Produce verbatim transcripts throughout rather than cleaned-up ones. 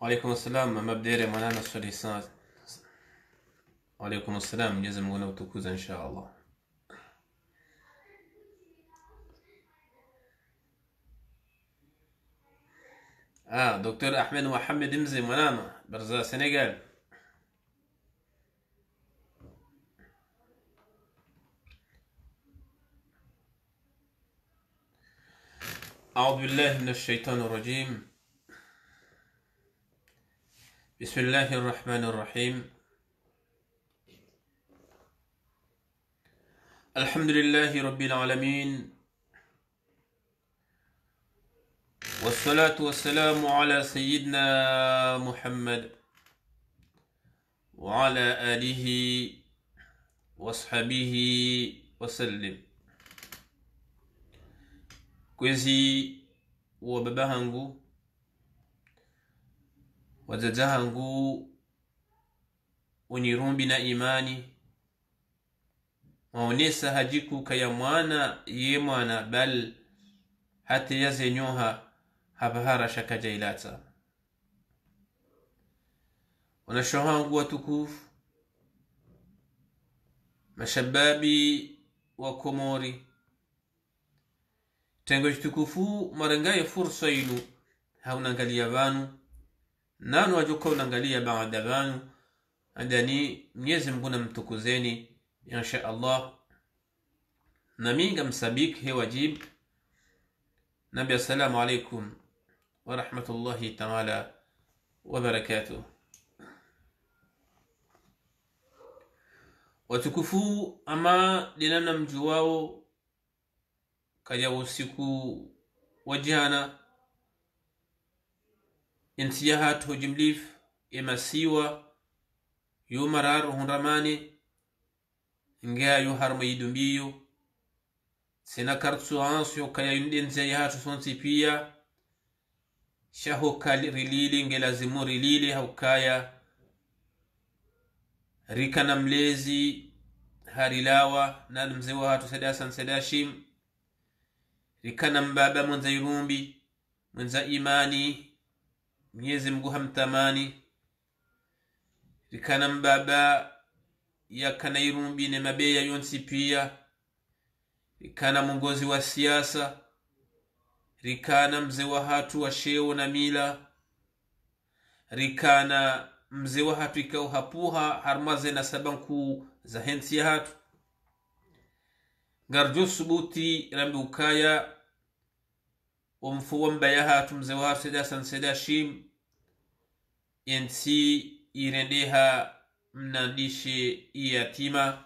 وعليكم السلام. ما بديري مولانا الشريسات. وعليكم السلام. جزم مولانا وتوكوزا ان شاء الله. اه دكتور احمد محمد امزي مولانا برزا سنغال. أعوذ بالله من الشيطان الرجيم. بسم الله الرحمن الرحيم. الحمد لله رب العالمين، والصلاة والسلام على سيدنا محمد وعلى آله وصحبه وسلم. Kwezi wa baba hangu, wazazi hangu, unirumbi na imani, maonesa hajiku kaya mwana ye mwana bal hata yaze nyoha habahara shaka jailata. Wanashoha hangu watukufu, mashababi wa Komori, tengo jitukufu marangaye fursa yinu haunangalia vanu nanu wajuka unangalia baada vanu andani mnyezi mbuna mtukuzeni insha Allah. Naminga msabik he wajib nabi. Assalamu alaikum wa rahmatullahi ta'ala wa barakatuh. Watukufu ama linamna mjuwao kaya usiku wajihana intiyahat hujimlif emasiwa yumarar hunramani ngea yuharma yidumbiyo senakartsu ansyo kaya yundenziyahat usonsipiya shahoka rilili ngelazimu rilili haukaya rikana mlezi harilawa nanmzewa hatu sedasan sedashim rikana mbaba mwenza yurumbi mwenza imani mnyezi mgu hamtamani rikana mbaba yakana yurumbi ne mabeya yonsi pia rikana mungozi wa siasa rikana mzee wa hatu wa sheo na mila rikana mzee wa hatu ikao hapuha harmaze na sabanku za hensi ya hatu garju subuti rambi ukaya umfuwa mbayaha tumzewa seda sanseda shim yensi irendeha mnandishe iyatima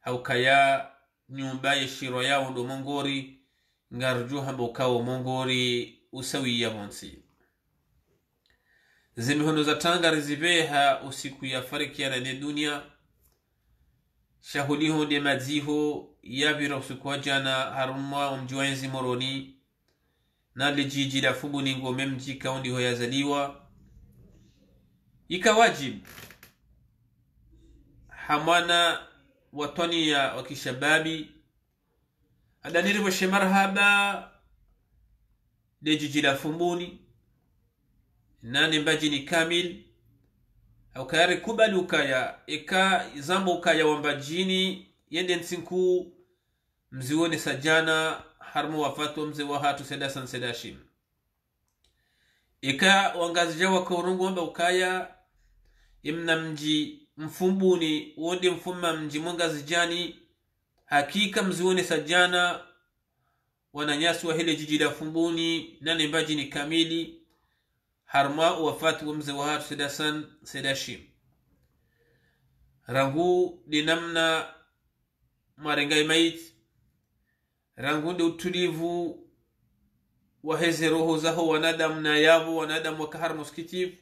haukaya nyumbaye shiro ya undo mongori garju hamba ukawa mongori usawi ya monsi zimihono za tanga rizibeha usiku ya fariki ya nane dunia shahuliho de madziho yabira usikuwa jana harumwa umjuwaenzi moroni na lijiji la fubu ningo memjika undi hoyazaliwa ikawajib hamwana watoni ya wakishababi adaniribo shemarhaba lijiji la fumbuni nani mbaji ni kamil haukayari kubali ukaya eka zambo ukaya wambajini yende nsinku mziwone sajana harmu wafatu mziwa hatu sedasan sedashim eka wangazijawa kwa urungu wamba ukaya imna mji mfumbuni uonde mfumma mji mwangazijani hakika mziwone sajana wananyasu wa hile jijida fumbuni nane mbaji ni kamili harma wafatu wa mziwa hatu sedasan sedashim rangu dinamna marengai maiti rangunde utulivu waheze roho zaho wanadamu na yavu wanadamu wakahar muskitivu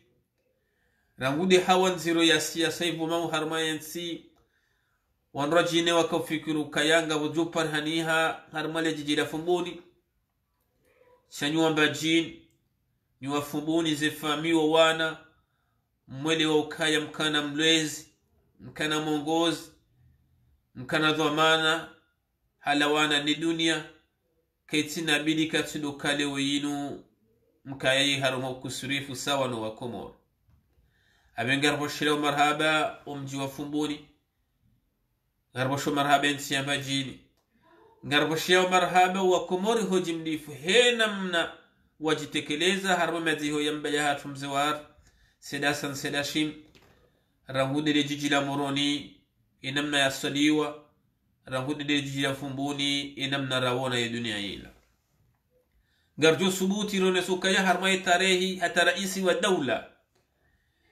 rangunde hawa nziro ya siasa hivu mamu harmayensi wanrajine wakafikiru kayanga wujupar haniha harmale jijira fumbuni chanyuwa mbajini nyuwa fumbuni zefamiwa wana mwele wa ukaya mkana mlezi mkana mongozi mkana dhamana halawana ni dunia kaiti nabili katulu kale weyinu mkayayiharuma kusurifu sawa no wakomor abengarbo shilo marhaba umji wa fumbuni garbo sho marhaba ensi ambajini garbo shilo marhaba wa komori hojimlifu he namna wajitekeleza harbo maziho yambaya hatum ziwar sedasan sedashim rangudele jiji la moroni inamna yasaliwa rangudele jiji la fumbuni inamna rawona ya dunia ila garjo subuti ronesukaya harma tarehi hata raisi wa daula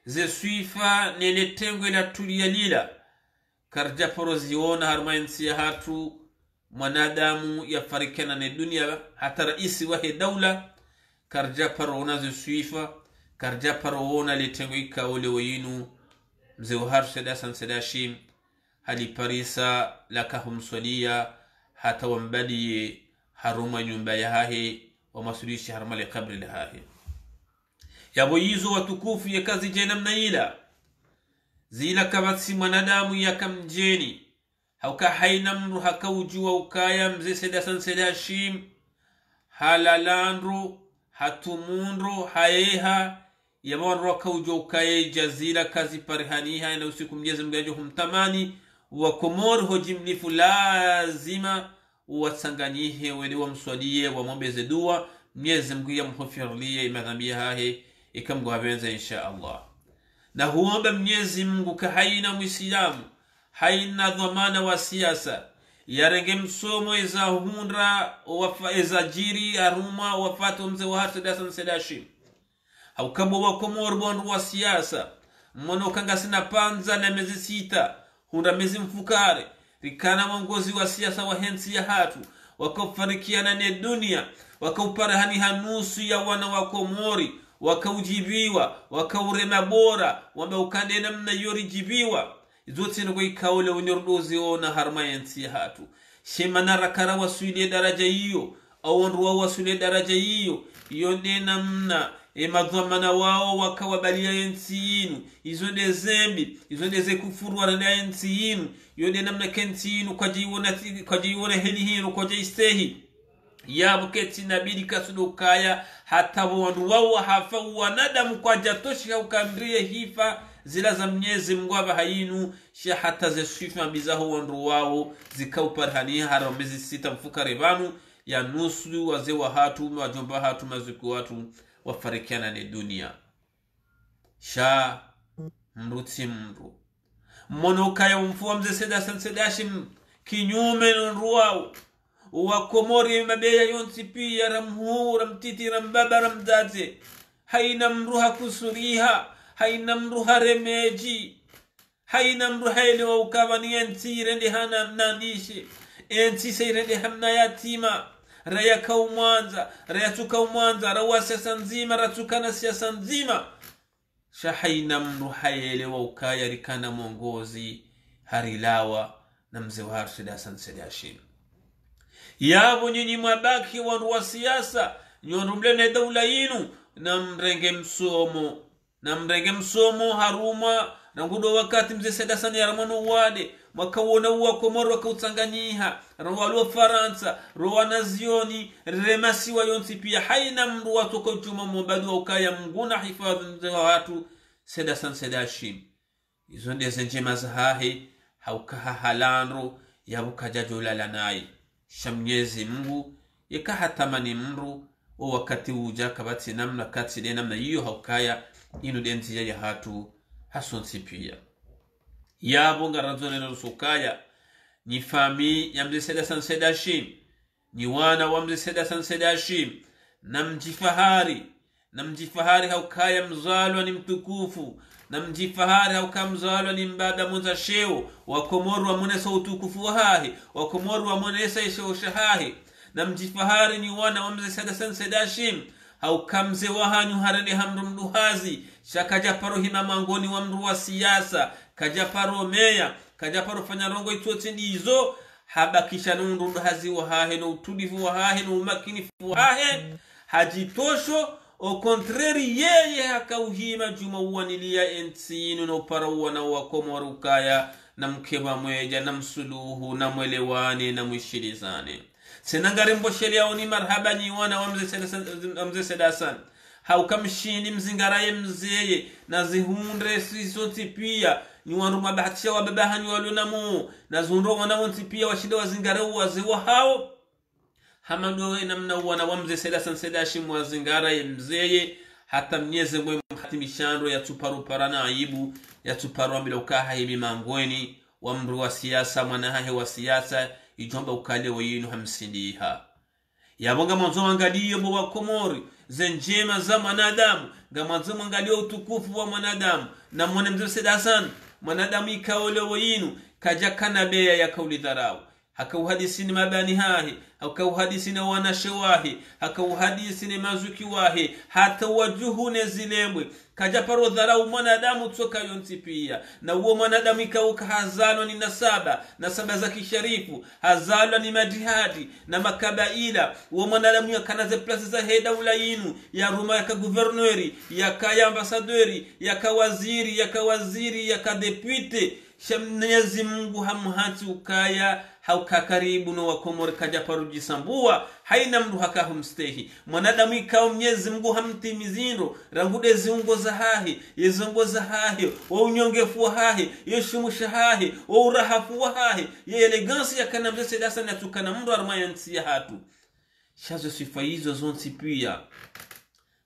ze suifa neletengwe la tulialila karja poroziona harma insi hatu mwanadamu yafarikana ne dunia hata raisi wa daula karja parona ze suifa karja parona letengwe kaole wenu mzeuhar sedasan sedashim hali parisa lakahum solia hata wambadi haruma nyumba yahahi ومسؤوليش هرمالي قبر لها يابويزو وتكوف يكازي جينم نيلا زيلا كباتسي منادامو يكم جيني هاوكا حينم روحا كوجو وكايم زي سداسان سداشيم هالالانرو هاتومونرو هايها يمون روحا كوجو وكاي جزيلا كازي برهانيها ينوسيكم جزم جاجوهم تماني وكمور هجم لفلازمة واتسانغانيه ومسوليه ومبيز دوا ميزمغيه مغفرليه يمغاميهاهي يكم غوابنزا ان شاء الله نهو بميزمغو كحينا مسلام حينا ضمانه والسياسه يرغم سومو اذا هونرا وفايزا جيري اروما وفاتهم زوهات داسن سداشي او كبو كومور بون والسياسه منو كانغاسنا بانزا نمزيسيتا هونرا مزمفكاري rikana mwongozi wa siasa wa hensi ya hatu wakafarikiana ne dunia wakauparahani hanusu ya wana wakomori wakaujibiwa wakaurema bora wambaukande namna yorijibiwa zote niko ikaule unyordozi ona harma hensi ya hatu shemana rakara wasuile daraja hiyo awonruwa wasuile daraja hiyo yonde namna emadhamana wao wakawabalia ensi inu izonde zembi izonde ze kufuru na ensi inu yonde namna kensi inu kwa jiwona kwa jiwona heli hinu kwa jistehi ya buketi nabidi kasudukaya hata wao hafa wanadamu kwa jatoshi ukambrie hifa zila za mnyezi mgwaba hainu shia hata ze shifa bizaho wandu wao zikauparhani haramezi sita mfuka rebanu ya nusu wazee wa hatu wajomba hatu mazuku watu wafarikiana ne dunia sha mruti mru monoka ya mfuwa mze seda sansedashi kinyume nruwao wakomori mabeya yonsi pia ramhu ramtiti rambaba ramdate haina mruha kusuriha haina mruha remeji haina mruha ili waukawa ni enti rende hana nandishi enti seirende hamna yatima raya kaumwanza raya tukaumwanza rawa siasa nzima ratukana siasa nzima shahaina mruhayele wa ukaya rikana mwongozi harilawa na mzee wa harsida sansedashin yabo nyinyi mabaki wandu wa siasa nyorumlene daula yinu na mrenge msomo na mrenge msomo haruma na ngudo wakati mzee sedasan yaramano wade wakawona wakomoro wakautsanganyiha rwalo faransa rwana zioni remasi wa yonsi pia haina mru watoko juma mubadu ukaya mguna hifadhi wa watu sedasan sedashim izo ndeze njema zahahi haukaha halanro yabukajajo lalanai shamnyezi mngu yekaha tamani mru o wakati ujaka bati namna kati de namna iyo haukaya inu denti ya hatu hasonsi pia yabo ngarazone nusukaya ni fami ya mzee Sedasan Sedashim ni wana wa mzee Sedasan Sedashim na mjifahari na mjifahari haukaya mzalwa ni mtukufu na mjifahari hauka mzalwa ni mbada mza sheo wakomoru wa munesa utukufu hahi wakomoru wa munesa isheo shahahi na mjifahari ni wana wa mzee Sedasan Sedashim hauka mzee wahanyu harani hamru mduhazi shakaja parohima mangoni wa mru wa siasa kajaparo meya kajaparo fanyarongo ituote nizo habakisha nundu hazi wa hahe na utulivu wa hahe na umakinifu wa hahe hajitosho o kontreri yeye hakauhima juma uwanilia entinu na uparawuwa na wakomorukaya na mkeba mweja na msuluhu na mwelewane na mwishirizane senangarimbo sheria oni marhaba nyiwana wa mze sedasan haukamshini mzingaraye mzeye na zihundre sizo tipia ni wanruma bahatisha wa babahani walunamu na zihundro wanamu tipia washida wazingarau wazewa hao hamanuwe namna wana wamze seda sansedashi mwazingaraye mzeye hata mnyeze mwe mhatimishandro ya tuparuparana aibu ya tuparwa mbila ukaha hibi mangweni wa mru wa siyasa mwanahahe wa siyasa ijomba ukale wa yinu hamsindiha ya mwanga mwanzo wangadio mwa komori zenjema za mwanadamu nga mwanzo wangadio utukufu wa mwanadamu na mwana mzee sedasan mwanadamu ikaole wa yinu kajakana beya ya kauli dharau haka uhadisi ni mabani hahi haka uhadisi na wanashewahi haka uhadisi ni mazuki wahi hata wajuhune zilemwe kajaparo dharau mwanadamu toka yonti pia na uo mwanadamu ikauka hazalwa ni nasaba nasaba za kisharifu hazalwa ni majihadi na makabaila uo mwanadamu yakanaze plasi za heda ulainu ya ruma yaka guverneri yaka ya ambasadori yaka waziri yaka waziri yaka depute Mwenyezi Mungu hamhati ukaya haukakaribu na wakomori kajaparujisambua haina mdu haka humstehi mwanadamu ikao Mwenyezi Mungu hamtimizino rangude ziungo za hahi yezongo za hahi wa unyongefu wa hahi yeshumusha hahi wa urahafu wa hahi ya elegansi ya kanamze sedasa na tukana mdu armayansi ya hatu shazo sifa hizo zonti pia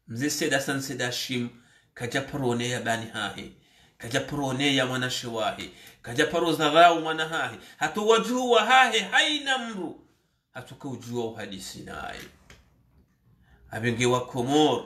mze sedasa nsedashim kajaparone ya bani hahi kajaporone ya mwanashewahi kajaporo dharau mwanahahi hatu wajua hahi haina mru hatuka ujua uhadisi naye abenge wa komor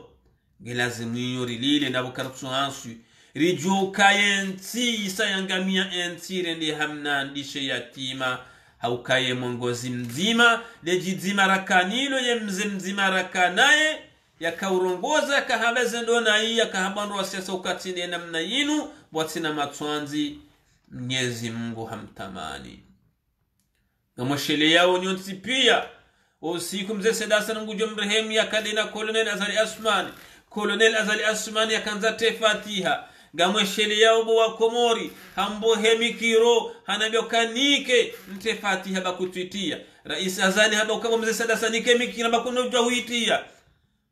gelazimu yori lile na bukaratu hansu rijuka enti isayangamia enti rende hamna andishe yatima haukaye mongozi mzima lejizima rakanilo ye mzimzima rakanaye yakaurongoza kahabeze ndona hii yakahabandu wa siasa ukatine na mna yinu watina matuanzi Mwenyezi Mungu hamtamani na mwashele yao nyonti pia usiku mzee Sedasa na ngujo mrehemu yakadina Kolonel Azali Asmani Kolonel Azali Asmani yakanzate Fatiha gamweshele yao wa komori hambohemi kiro hanabyokanike nte Fatiha bakutwitia Rais Azali haba ukamu mzee Sedasa nikemiki na bakunojwa huitia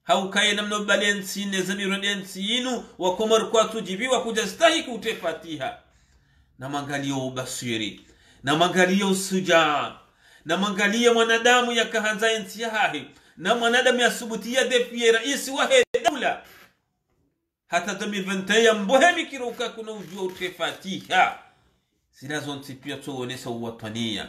haukaye namno balensi nezamironensi yinu wakomori kwa tujibiwa kujastahi ute Fatiha na mangalio ubasiri na mangalio usujaa na mangalio mwanadamu ya kahanza enti ya hahi na mwanadamu ya subutia defie raisi wa hedula hata tamivente ya mbohemi kiruka kuna ujua utefatiha zinazo ntipia tuonesa uwatania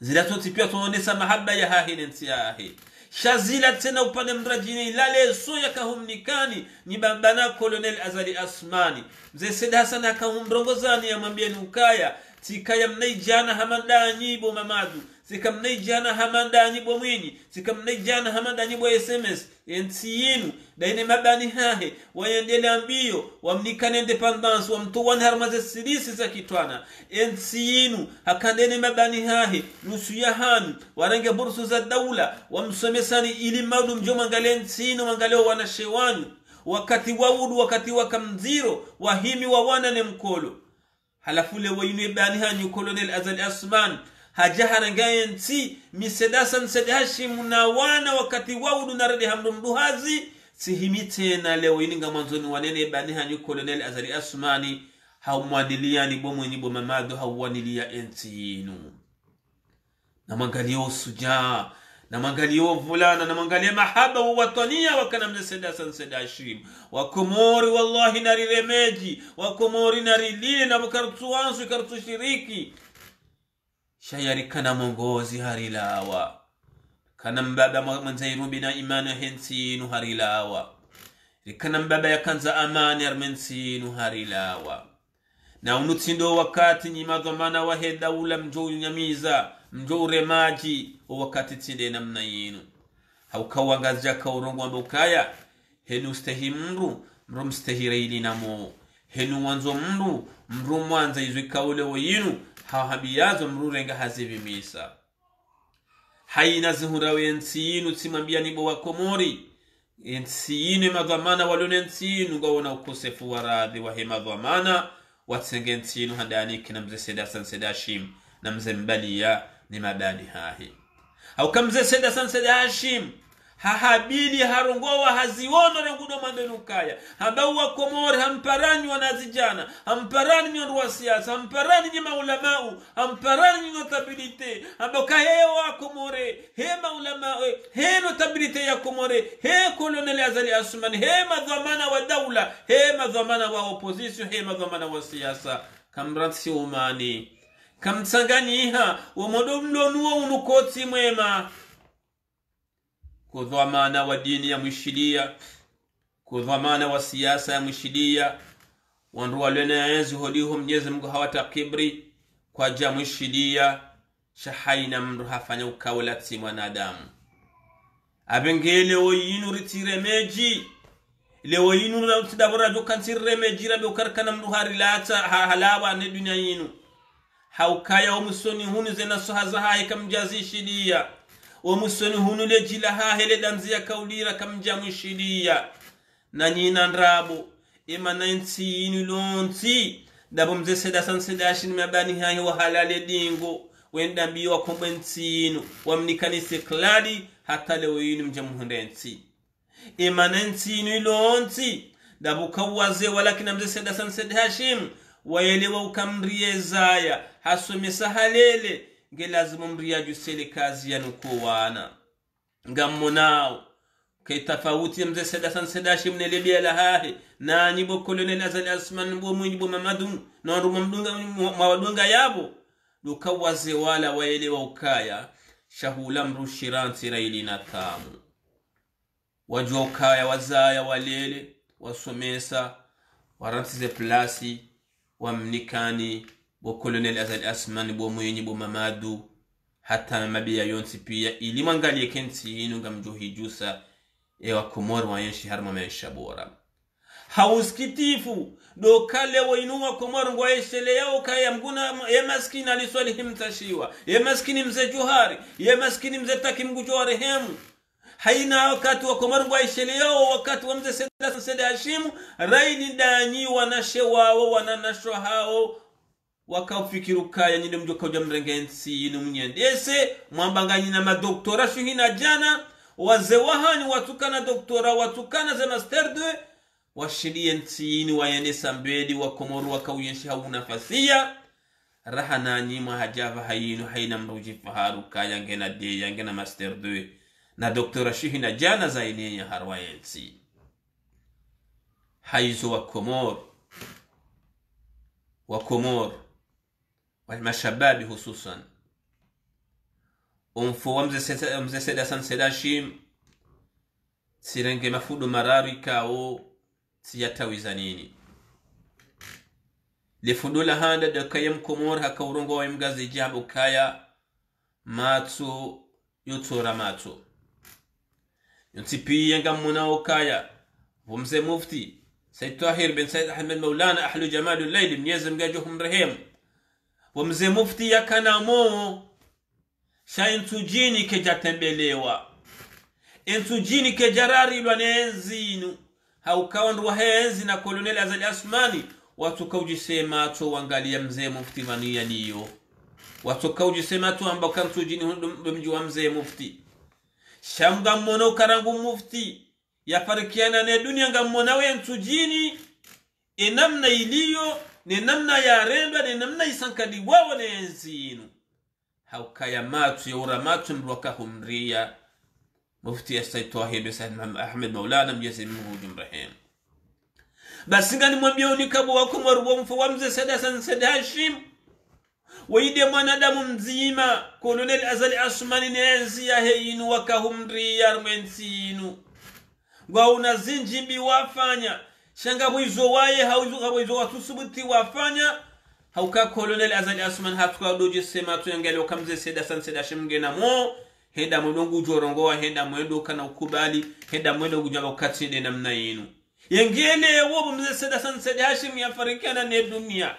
zinazo ntipia tuonesa mahaba ya hahi nenti ya hahi shazila tena upande mrajini lale so ya kahumnikani ni bambana Kolonel Azali Asmani mzee Said Hassan akaumbrongozani ya mwambia nukaya tikaya mnaijana hamanda nyibo mamadu sika mnaijana hamanda nyibo mwinyi sika mnaijana hamanda nyibo S M S enti yinu daine mabani hahe wayendele ambio wamnikane independence wamtuwan harmaze silisi za kitwana enti yinu hakandene mabani hahe nusu ya hanu warange bursu za daula wamsomesani ili maudu mjo mangale enti yinu mangaleo wanashewanu wakati wawudu wakati wakamziro wahimi wawana ne mkolo halafule wayinu bani hanyu Kolonel Azali Asmani hajahana gayanti misedasa nsedashi munawana wakati wawudu narede hamdumduhazi sihimite na leo ininga manzoni wanene banihanyu Kolonel Azali Asmani haumwadilia ni bomu ni bomu mamadu hawanilia enti yinu na mangalio sujaa na mangalio vulana na mangalio mahaba wa watania wakana mnesedasa nsedashim wakomori wallahi nariremeji wakomori narilili na bukartuansu ikartu shiriki shayari kana mongozi harilawa kana mbaba manzairu bina imani hensinu harilawa kana mbaba ya kanza amani armensinu harilawa na unutindo wakati nyima dhamana wa hedawula mjou nyamiza mjou remaji wakati tinde na mnayinu haukawa ngazja kaurongo wa mbukaya henu stehi mru mru mstehi reili na mo henu wanzo mru mru mwanza izwi kaule wa yinu hawahabiyazo mrurenga hazivi misa haina zihurawe nsiyinu timambia nibo wakomori nsiyinu madhamana walone nsiyinu gawona ukosefu waradhi wahe madhamana watenge nsiyinu handaniki na mze Sedasan Sedashim na mze mbalia ni mabani hahi hauka mze Sedasan Sedashim hahabili harongowa haziwono rengudo mandenukaya habawa komori hamparani wanazijana hamparani miondu wa siasa hamparani njima ulamau hamparani notabilite haboka hewa komore he maulamau he notabilite ya komore he koloneli Azali Asumani he madhamana wa daula he madhamana wa opposition he madhamana wa siasa kamratsi umani kamtsanganiha wa modomlo nuo unukoti mwema kudhamana wa dini ya mwishidia, kudhamana wa siyasa ya mwishidia, wanruwa lwena ya enzi hodihu mnyezi mungu hawata kibri, kwa ja mwishidia, shahaina mru hafanya ukawalati mwanadamu. Abenge leo yinu ritiremeji, leo yinu na utidabura duka ntiremeji rabi ukarkana mru harilata halawa ne dunia yinu. Haukaya umusoni huni zena suhazahai kamjazi shidia, ومسن هنو لجلا هاهل دمزيا كوليرا كم جامو شديا نانينا نرابو إما ننسي نلونتي دابوم زسدا سنسداشن مباني هاي وحلال دينغو ويندامبي وكمبنتينو ومنكاني سكلالي حتى لو ينم جامو هندنتي إما ننسي نلونتي دابو كوازي ولكن نمزسدا سنسداشن ويلي وكمريزايا حسو مسهاليلي nge lazima mriyaju sele kazi ya nukuwana nga mmonao kaitafawuti mze sedasan sedashi mnelebea lahahe na njibo koloneli Azali Asumani mbo mwenjibo mamadungu na mwadunga yabo lukawaze wala waelewa ukaya shahula mrushiranti raili na tamu wajua ukaya wazaya walele wasomesa warantize plasi wamnikani wa koloneli Azali Asumani bo mwenye bo mamadu hata mabia yonti pia ili mangali kenti inu ngamjuhi jusa ewa kumori wa yenshi harma maisha bora hauskitifu dokale wa inuwa kumori wa yeshele yao kaya mguna ye maskini aliswali himtashiwa ye maskini mze juhari ye maskini mze taki mgujuhari hemu haina wakati wa kumori wa yeshele yao wakati wa mze sedasa sedashimu raini danyi wanashewao wananashohao wakafikiru kaya nyine mjoka uja mrengensi inu mnyendese mwambangani na madoktora shuhina jana wazewahani watukana doktora watukana za masterdwe washirienti inu wayendesa mbedi wakomoru wakawienshi haunafasia raha nanyima hajava hainu haina mruji faharu kaya ngena deya ngena masterdwe na doktora shuhina jana za ineya harwayensi haizo wakomoru wakomoru والمشباب خصوصا أنفو ومزة سدسان سداشيم سيرنجي مفود مراري كاو سياتا وزانيني لفدولا هادا دكايم كومور هكورونغو ومغازي جابو كايا ماتو يوتورا ماتو ينتبي ينغمونا وكايا ومزة مفتي سيد طاهر بن سيد أحمد مولانا أحلو جمال الليل منيزم جاجوهم رهيم Wamze mufti ya kanamo shaintujini kejatembelewa intujini kejarari lwanenzinu haukawanduwa henzi na koloneli Azali Asumani watukawujisema to wangalia mze mufti manuya niyo watukawujisema to ambaka mtujini mjiwa mze mufti shamga mmono karangu mufti yafarikiana ne dunia nga mmonawe mtujini enamna iliyo ni namna ya remba, ni namna isankadi wawo ni enzinu. Haukaya matu ya ura matu mruwaka humriya. Mufti ya saituahibu Sayyid Ahmed Maulana mjezi mhujum rahim. Basinga ni mwambia unikabu wakumu waruwa mfu wamze sadasa sadashim. Waide mwanadamu mzima. Koloneli Azali Asumani ni enzi ya heinu waka humriya mwenzinu. Wauna zinjimbi wafanya. Shanga mwizo wae hauzuka mwizo watusubuti wafanya hauka kolonel Azali Asumani hatuka doji sema tu yangeli wakamze seda san seda shimgena mo henda mwendongu ujorongowa henda mwendo kana ukubali henda mwendo ujaba ukatide na mna inu yangele wobu mze seda san seda hashim ya farikana ne dunia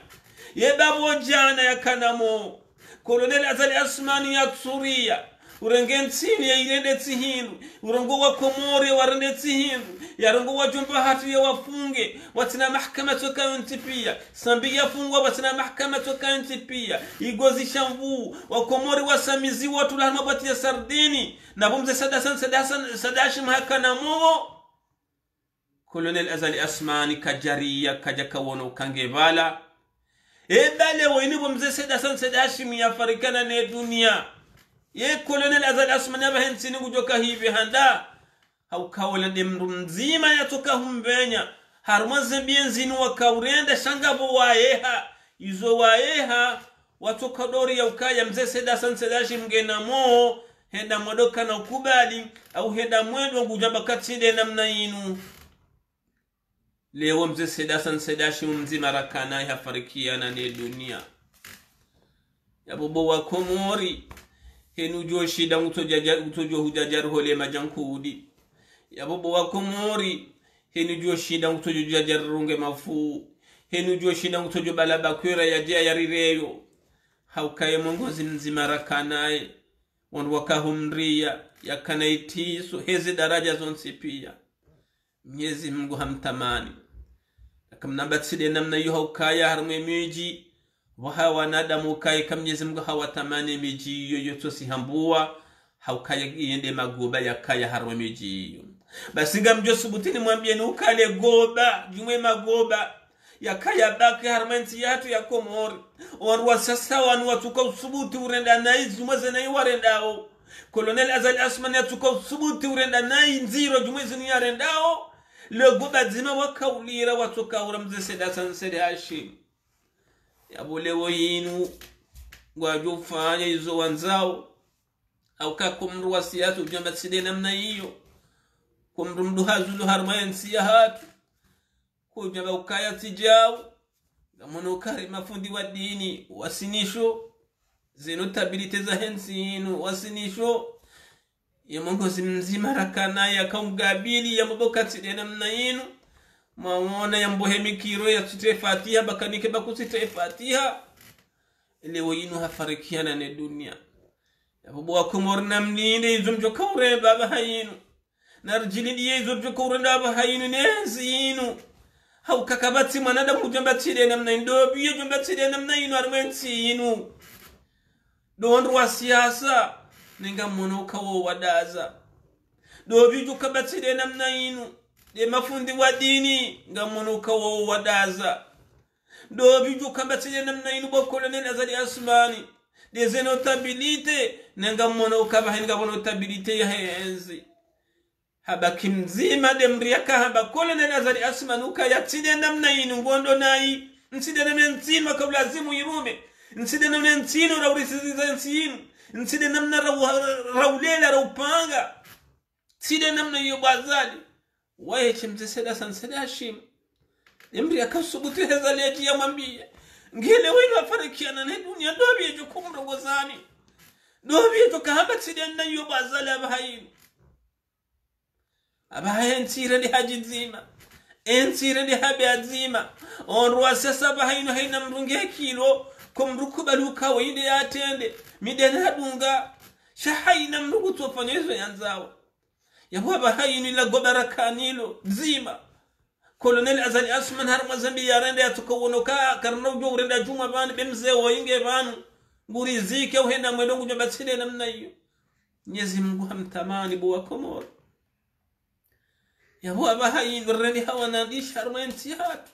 yebabo jana ya kanamo kolonel Azali Asumani ya tsuria urengenzini ya irende tsihindu, urongo wa komore warende tsihindu, yarongo wa jumba hatu ya wafunge, watina mahkama toka untipia, sambi ya fungwa watina mahkama toka untipia, igozi shambu, wa komore wa samizi watu la mabati ya sardini, na bumze sadasan sadasan sadashim haka na mogo, Kolonel Azali Asmani kajaria kajaka wono kangevala, ebale waini bumze sadasan sadashim ya farikana ne dunia, Ye Kolonel Azali Asmani bahensini kujoka hivi handa haukawala demru mzima yatoka humbenya harmaze bienzini wakaurenda shangabo waeha izo waeha watoka dori ya ukaya mzee Seda Sansedashi mgena moo henda mwadoka na ukubali au henda mwendo kujamba katide namna inu leo mzee Seda Sansedashi mzima rakana ya farikiana ne dunia ya bobo wa Komori Henu joshi da utojo hujajaru hole majankudi. Ya bobo wa Komori. Henu joshi da utojo hujajaru runge mafu. Henu joshi da utojo balabakwira ya jia ya rireyo. Haukaye mongozi mzima rakanae. Wanwakahumria. Ya kanaitisu. Hezi daraja zonsipia. Mnyezi Mungu hamtamani. Kamnabatside namna yu haukaya harme miji. Waha wanadamu kaya kamnyezi Mungu hawatamani miji iyo yotosi hambua haukaya yende magoba ya kaya harwe miji iyo basiga mjosubutini mwambie nukale goba jumwe magoba ya kaya baki harmanti yatu ya Komori onruwa sasa wanuwa tuka usubuti urenda naizi jumweze na iwarendao Kolonel Azali Asmani tuka usubuti urenda naizi nziro jumweze ni yarendao leo goba zima wakaulira watuka uramze Seda Sansedashi Yabolewo yinu gwajofanya izo wanzao au kakumru wa siyatu ujamba side namna hiyo kumru mduhazulu harmayan siyahatu kujamba ukaya tijao namono kari mafundi wa dini wasinisho zeno tabilite za hensi inu wasinisho ya mungu zimzima rakana ya kaungabili ya mboka side namna inu Mawana ya mbohemi kiro ya tutre fatiha baka nikeba kusitre fatiha Elewo yinu hafarikiana ne dunia Ya bubu wa Komori na mlinde izumjo kaure baba hainu Narjililiye izumjo kaure baba hainu nezi yinu Hau kakabati manadamu jambatile namna indobiye jambatile namna inu arwensi yinu Doonru wa siyasa Nenga mwono kawo wadaza Dobi jukabatile namna inu De mafundi wa dini nga munuka wa wadaza Dobi jukambatile namna inu Kolonel Azali Asmani De zeno tabilite Nga munuka bahini nga munuka tabilite ya henzi Haba kimzima demriaka haba Kolonel Azali Asmani Uka ya tide namna inu ngondo nai Nside namna ntino kabla zimu irume Nside namna ntino raurisiziza ntino Nside namna raulela raupanga Nside namna yobazali Wae chimze Seda Sansedashi Emri akasubuti heza leji ya mambia Ngele wino afarikiana na dunia Dobi ya jukumro gozani Dobi ya tukahaba tside na yobazali abahainu Abahae ntire li haji zima Ntire li habi azima Onruwa sasa abahainu haina mrunge kilo Kumrukubaluka wa hile ya atende Midena dunga Shahaina mrugu tuwafanyezo ya nzawa Yahuwa bahainu ila gobarakanilu zima Kolonel Azali Asmani harmazambi ya renda ya tukawonoka Karna ujo renda juma bani bimze wa inge banu Nguri zike uhenda mwelongu jambatile na mna iyo Nyezi Mungu hamtamani buwa Komori Yahuwa bahainu rendi hawa nandisha harma ensi hatu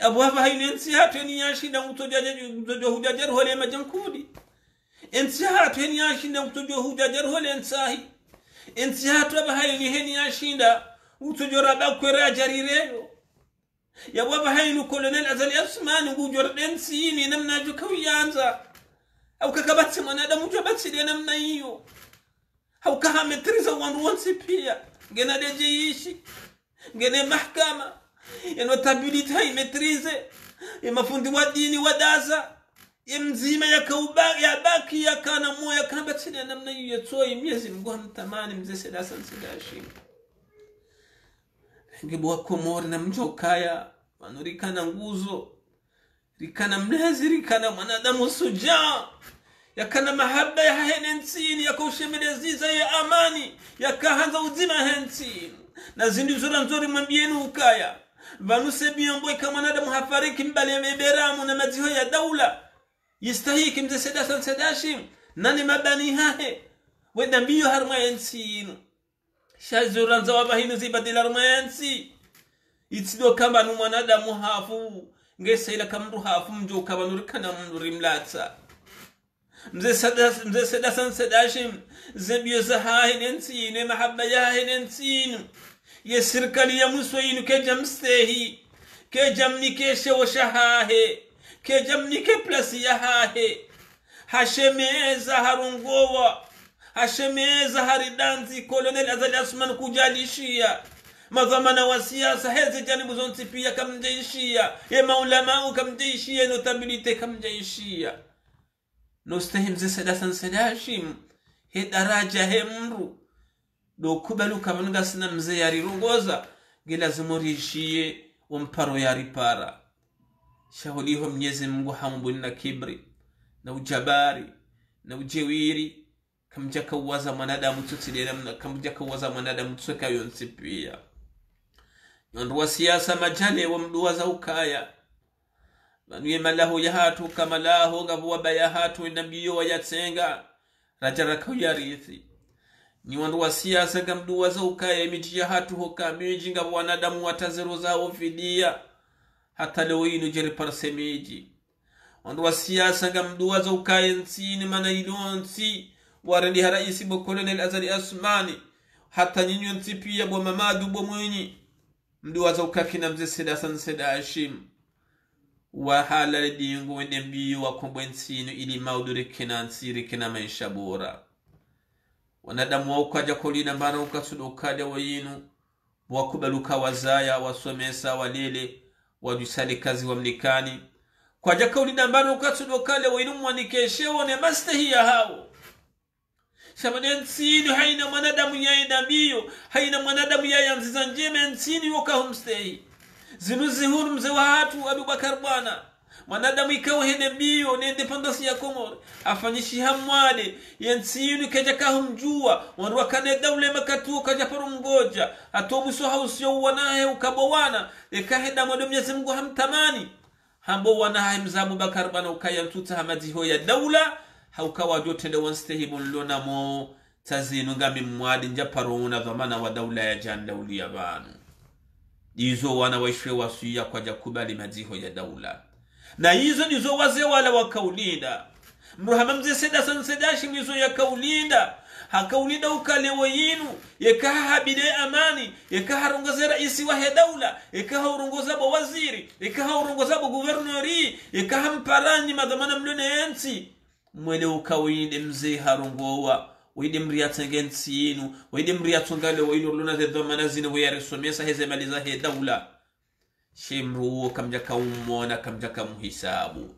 Yahuwa bahainu ensi hatu eni yashida utojo hujajaru hole majankudi Ensi hatu eni yashida utojo hujajaru hole ensahi Ensi hatu wabahaini heni ya shinda Utujoraba kwera jarireyo Ya wabahaini Kolonel Azali Asmani Ujordensi ini namna jukawiyanza Au kakabati manadamu Ujabati ya namna hiyo Au kahametriza wanruwansi pia Ngena dejiishi Ngene mahkama Yano tabilita imetrize Imafundi wadini wadaza Ya mzima ya kaubaki ya baki ya kanamu ya kanabatile namna yu ya tuwa imyezi Mungu hamtamani mzee Seda Sansedashi Ngebu wa Komori na mjokaya manurikana nguzo Rikana mlezi rikana manadamu sujaa yakana mahaba ya hensi yakoshemereza ya amani yakahanza uzima hensi na zindi nzuri nzuri mwambieni ukaya banuse biyombo kama nadamu hafariki mbali meberamu na maziho ya daula yistahiki mzeseda sansadashim nani mabani hahe wenda mbiyo harma hensi shazura nzawa bahinu zibadila harma hensi itido kamba numanadamu hafu ngesa ila kamru hafu mjo kabanurikana mnurimlata مزي سداس مزي سداسن سداشم زبيو زهاين انسين محبة ياهين انسين يسركل يمسوين كجمستهي كجمني كشوشهاهي كجمني كبلسيهاهي هاشمي زهرون غوا هاشمي زهري دانزي كولونيل ازال اسمان كجاليشيا مظمنا وسياسة هزي جانب زونتبيا كم جيشيا يما علماء كم جيشيا نوتابيليتي كم جيشيا نستهم زي سداسن سداشيم هي دراجة هي ممرو دو كبالو كمانغا سنم زي ياري روغوزا جيلا زموري شيئ ومبارو ياري بارا شاوليهم يزمغو حمبونا كبري نو جباري نو جويري كم جاكا وزا منادا متوتي كم جاكا وزا منادا متوكا ينسبيا ينروا سياسة مجالي ومدوزا وكايا Manuye malahu ya hatu kama lahu gabu waba ya hatu inambiyo wa ya tsenga rajaraka uyarithi ni wandu wa siyasa gamdu wa zaukaya imiji ya hatu hoka miji ngabu wanadamu watazero zao fidia hata leo inu jeriparsemiji wandu wa siyasa gamdu wa zaukaya nsini manailonsi warani haraisi bo kolonel azari asmani hata nyinyo nsipia bo mamadu bo mwenyi mdu wa zaukaki na mze seda san seda ashim wahala lidingu wende mbiyu wa kumbwensinu ili maudu rikina nsiri kina maisha bora wanadamu wauka jakolina mbana ukasudokada wa yinu wakubaluka wazaya wasomesa walele wajusali kazi wa mlikani kwa jakolina mbana ukasudokada wa yinu mwanikeshewa ne mastahi ya hao shabane nsinu haina manadamu ya inambiyo haina manadamu ya yanzizanjeme nsinu yoka humstehi zinuzi huru mze wa hatu Abu Bakar bwana manadamu ikawa hene biyo ni independence ya Komoro afanyishi hamwade yensinu kejakahu mjua wanwakane dawle makatuo kajaparu mgoja atomu soha usio wanahe ukabowana ekaheda mwado mnyezi mgu hamtamani hambo wanahe mza Abu Bakar bwana ukaya mtuta hamaziho ya dawla haukawa jote da wanstehimu lona mo tazinu ngami mwadi njaparu una dhamana wa dawla ya jandawli ya banu Izo wana waishwe wasuya kwa jakubali maziho ya daula. Na izo nizo waze wala wakaulinda. Mruhama mze seda sansedashi mizo ya kaulinda. Hakaulinda ukalewa yinu. Yekaha habide amani. Yekaha rungozera isi wahe daula. Yekaha urungozabo waziri. Yekaha urungozabo guvernori. Yekaha mparani madhamana mlune ensi. Mwele ukawinde mze harungowa. Wede mriyatengensi yinu, wede mriyatungale wa inu luna dhe dhamana zine wa yarisomesa heze maliza he dawla. Shemruo kamjaka umona kamjaka muhisabu.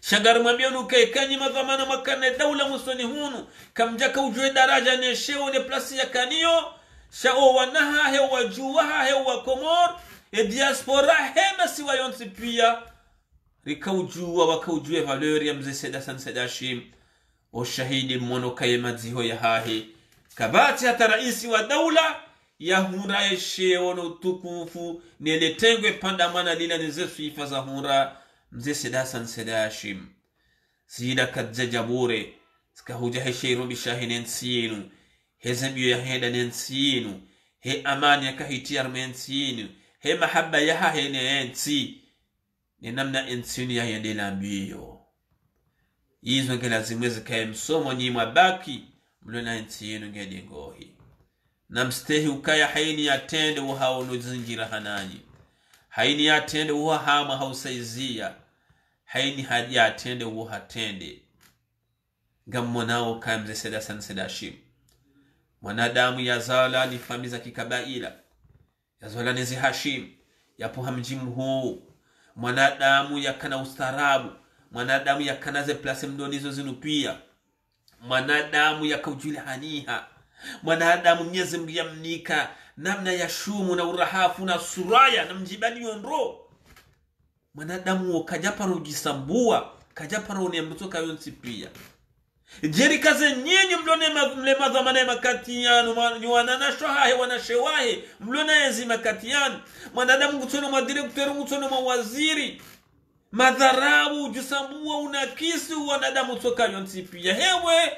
Shagari mamionu kaikanyi madhamana makane dawla musoni hunu. Kamjaka ujue daraja ne sheo ne plasi ya kaniyo. Shao wanaha he wajuwaha he wakomor. E diaspora hema siwa yonsi pia. Rika ujuwa waka ujue valeri ya mze seda san sedashim. O shahidi mwono kaya maziho ya hahi kabati hata raisi wa daula ya hura ya sheono tukufu niletengwe pandamana lila nizesu ifaza hura mze sedasan sedashim zida kadze jabure zika huja he sheirobi shahi nensinu he zembiyo ya heda nensinu he amani ya kahitiyarme nensinu he mahabba ya hahe nensi nenamna ensinu ya yendela mbiyo Izo ngela zimwezi kaya msomo nyi mwabaki mlona nti yenu ngedi ngohi. Na mstehi ukaya haini ya tende uha haunu zingira hanani. Haini ya tende uha hama hausaizia. Haini hadi ya tende uha tende. Gammonao kaya mze seda san sedashim. Mwanadamu ya zala ni famiza kikabaila. Ya zala nizi hashim. Ya puha mjimu huu. Mwanadamu ya kana ustarabu. Mwanadamu ya kanaze plase mdonizo zinupia. Mwanadamu ya kaujuli haniha. Mwanadamu mnyezi mgia mnika. Namna ya shumu na urahafu na suraya na mjibani yonro. Mwanadamu wakajapa rujisambua. kajaparo ni mbutoka yonsi pia. Jerikaze nyenye mlone mlema zamane makatiyanu wanana shohahe wanashewahe mlona enzi makatiyanu mwanadamu kutono madirektoru kutono mawaziri madharau jusamua unakisi wanadamu kutoka yonsi pia. Hewe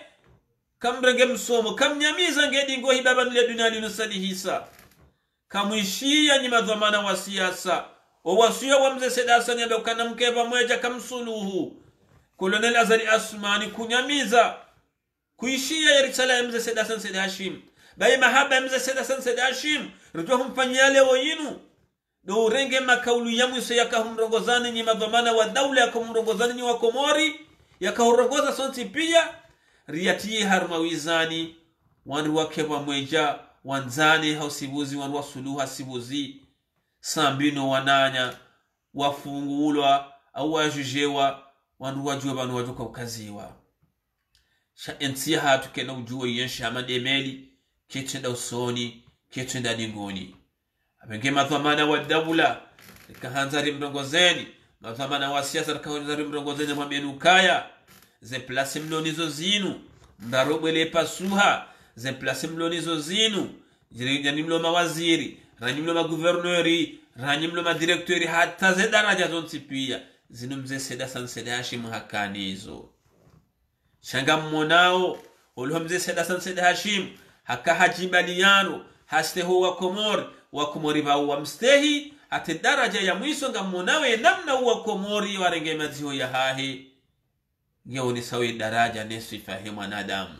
kambrenge msomo kamnyamiza ngedi ngohi baba nile dunia linusali hisa kamuishia nyima zamana wa siasa owasiya wa mzee Sedasa niambe ukana mkeva mweja kamsuluhu Kolonel Azali Asmani kunyamiza kuishia yarisala ya mzee Sedasa Said Hashim baye mahaba ya mzee Sedasa Said Hashim rutwa humfanyale woyinu do renge makaulu yamu se yakahumrongozani nyima zamana wa daula yakamrongozani ni wa Komori yakahorogoza sonti pia riyatie harmawizani wanu wakeva mweja wanzani hausibuzi wanu wasuluhu hasibuzi sambino wananya wafungulwa au wajujewa wandu wajua banu wajua kwa ukaziwa ntia hatu kena ujua yenshi amande emeli ketenda usoni ketenda ningoni amenge mathamana wa dabula kahanzari mdongozeni mathamana wa siasa kahanzari mdongozeni mamenukaya ze plase mlonizo zinu mdarobwele pasuha ze plase mlonizo zinu jirinjanimlo mawaziri ranimlo maguverneri, ranimlo madirektori, hata ze daraja zonti pia. Zinu mzee Sedasa Said Hashim hakanizo. Shanga mmonao, uluho mzee Sedasa Said Hashim, haka hajibaliano, hasteho wa Komori, wa Komori ba uwa mstehi, ate daraja ya mwiso nga mmonawe namna uwa Komori warenge maziho ya hahe. Ngeo nisawe daraja nesu ifahe mwanadamu.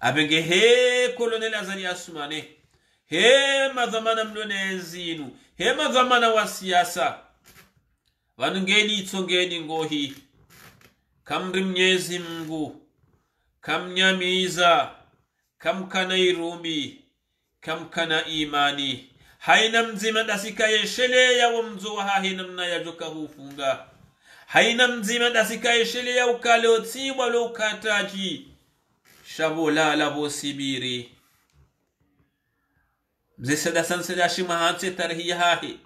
Abenge he Kolonel Azali Asmani. He mazamana mlone zinu. He mazamana wa siasa. Wanungeni itongeni ngohi. Kamri mnyezi Mungu. Kamnyamiza. Kamkana irumi. Kamkana imani. Haina mzima ndasika yeshele ya wamzoa haina mna ya joka hufunga. Haina mzima ndasika yeshele ya ukaleoti walo ukataji. Shabola la vosibiri. Mzee Sedasa Said Hashim hanse tarhi hahe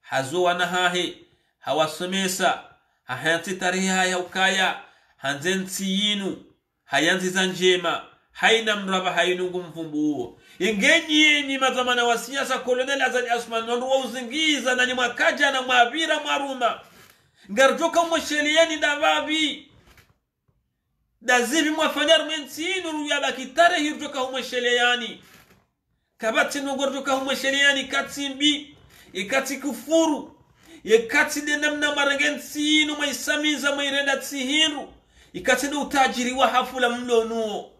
hazo wana hahe hawasomesa hahanse tarhi hahe ukaya hanzensi yinu hayanzi zanjema haina mraba hainungu mfumbuo ingenye ni mazamana wa siasa Kolonel Azali Asman nonduwa uzingiza na ni mwakaja na mwavira mwaruma ngarjoka mwashelieni davabi dazibi mwafanyar mensi yinu ruyaba kitare hirjoka mwashelieni kabati nogorjuka humasheliani kati mbi, ikati kufuru, ikati denamna marangensi inu maisamiza mairenda tihiru, ikati na utajiri wa hafula mlo nuo.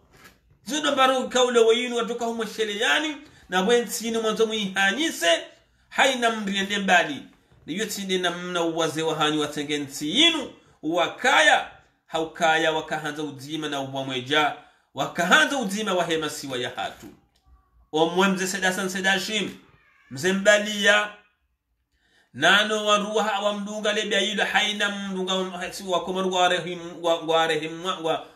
Zino mbaru kaule wa inu wajuka humasheliani, na wenti inu mwanzo muihanyise, haina mriende mbali. Ni yoti denamna uwaze wahani watengensi inu, uwakaya, haukaya wakahanza udima na uwamweja, wakahanza udima wahema siwa ya hatu. Omwe mzee Sedasa Said Hashim mzee Mbalia nano waruha wa mdunga lebya yilo haina mdunga wa Komaru wa rehim wa rehim wa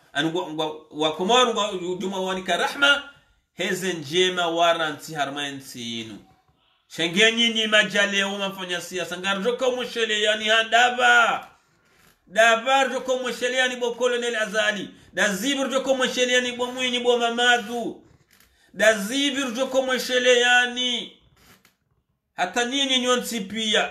wa Komaru wa juma wa nikarahma heze njema waranti harmanti inu shengenyi ni majale wa mfanya siasa ngarjoko mushele yani handaba dabar joko mushele yani bo Kolonel Azali dazibir joko mushele yani bo mwinyi bo Mamadu Dazibi rujoko mweshele yani. Hata nini nyonsi pia.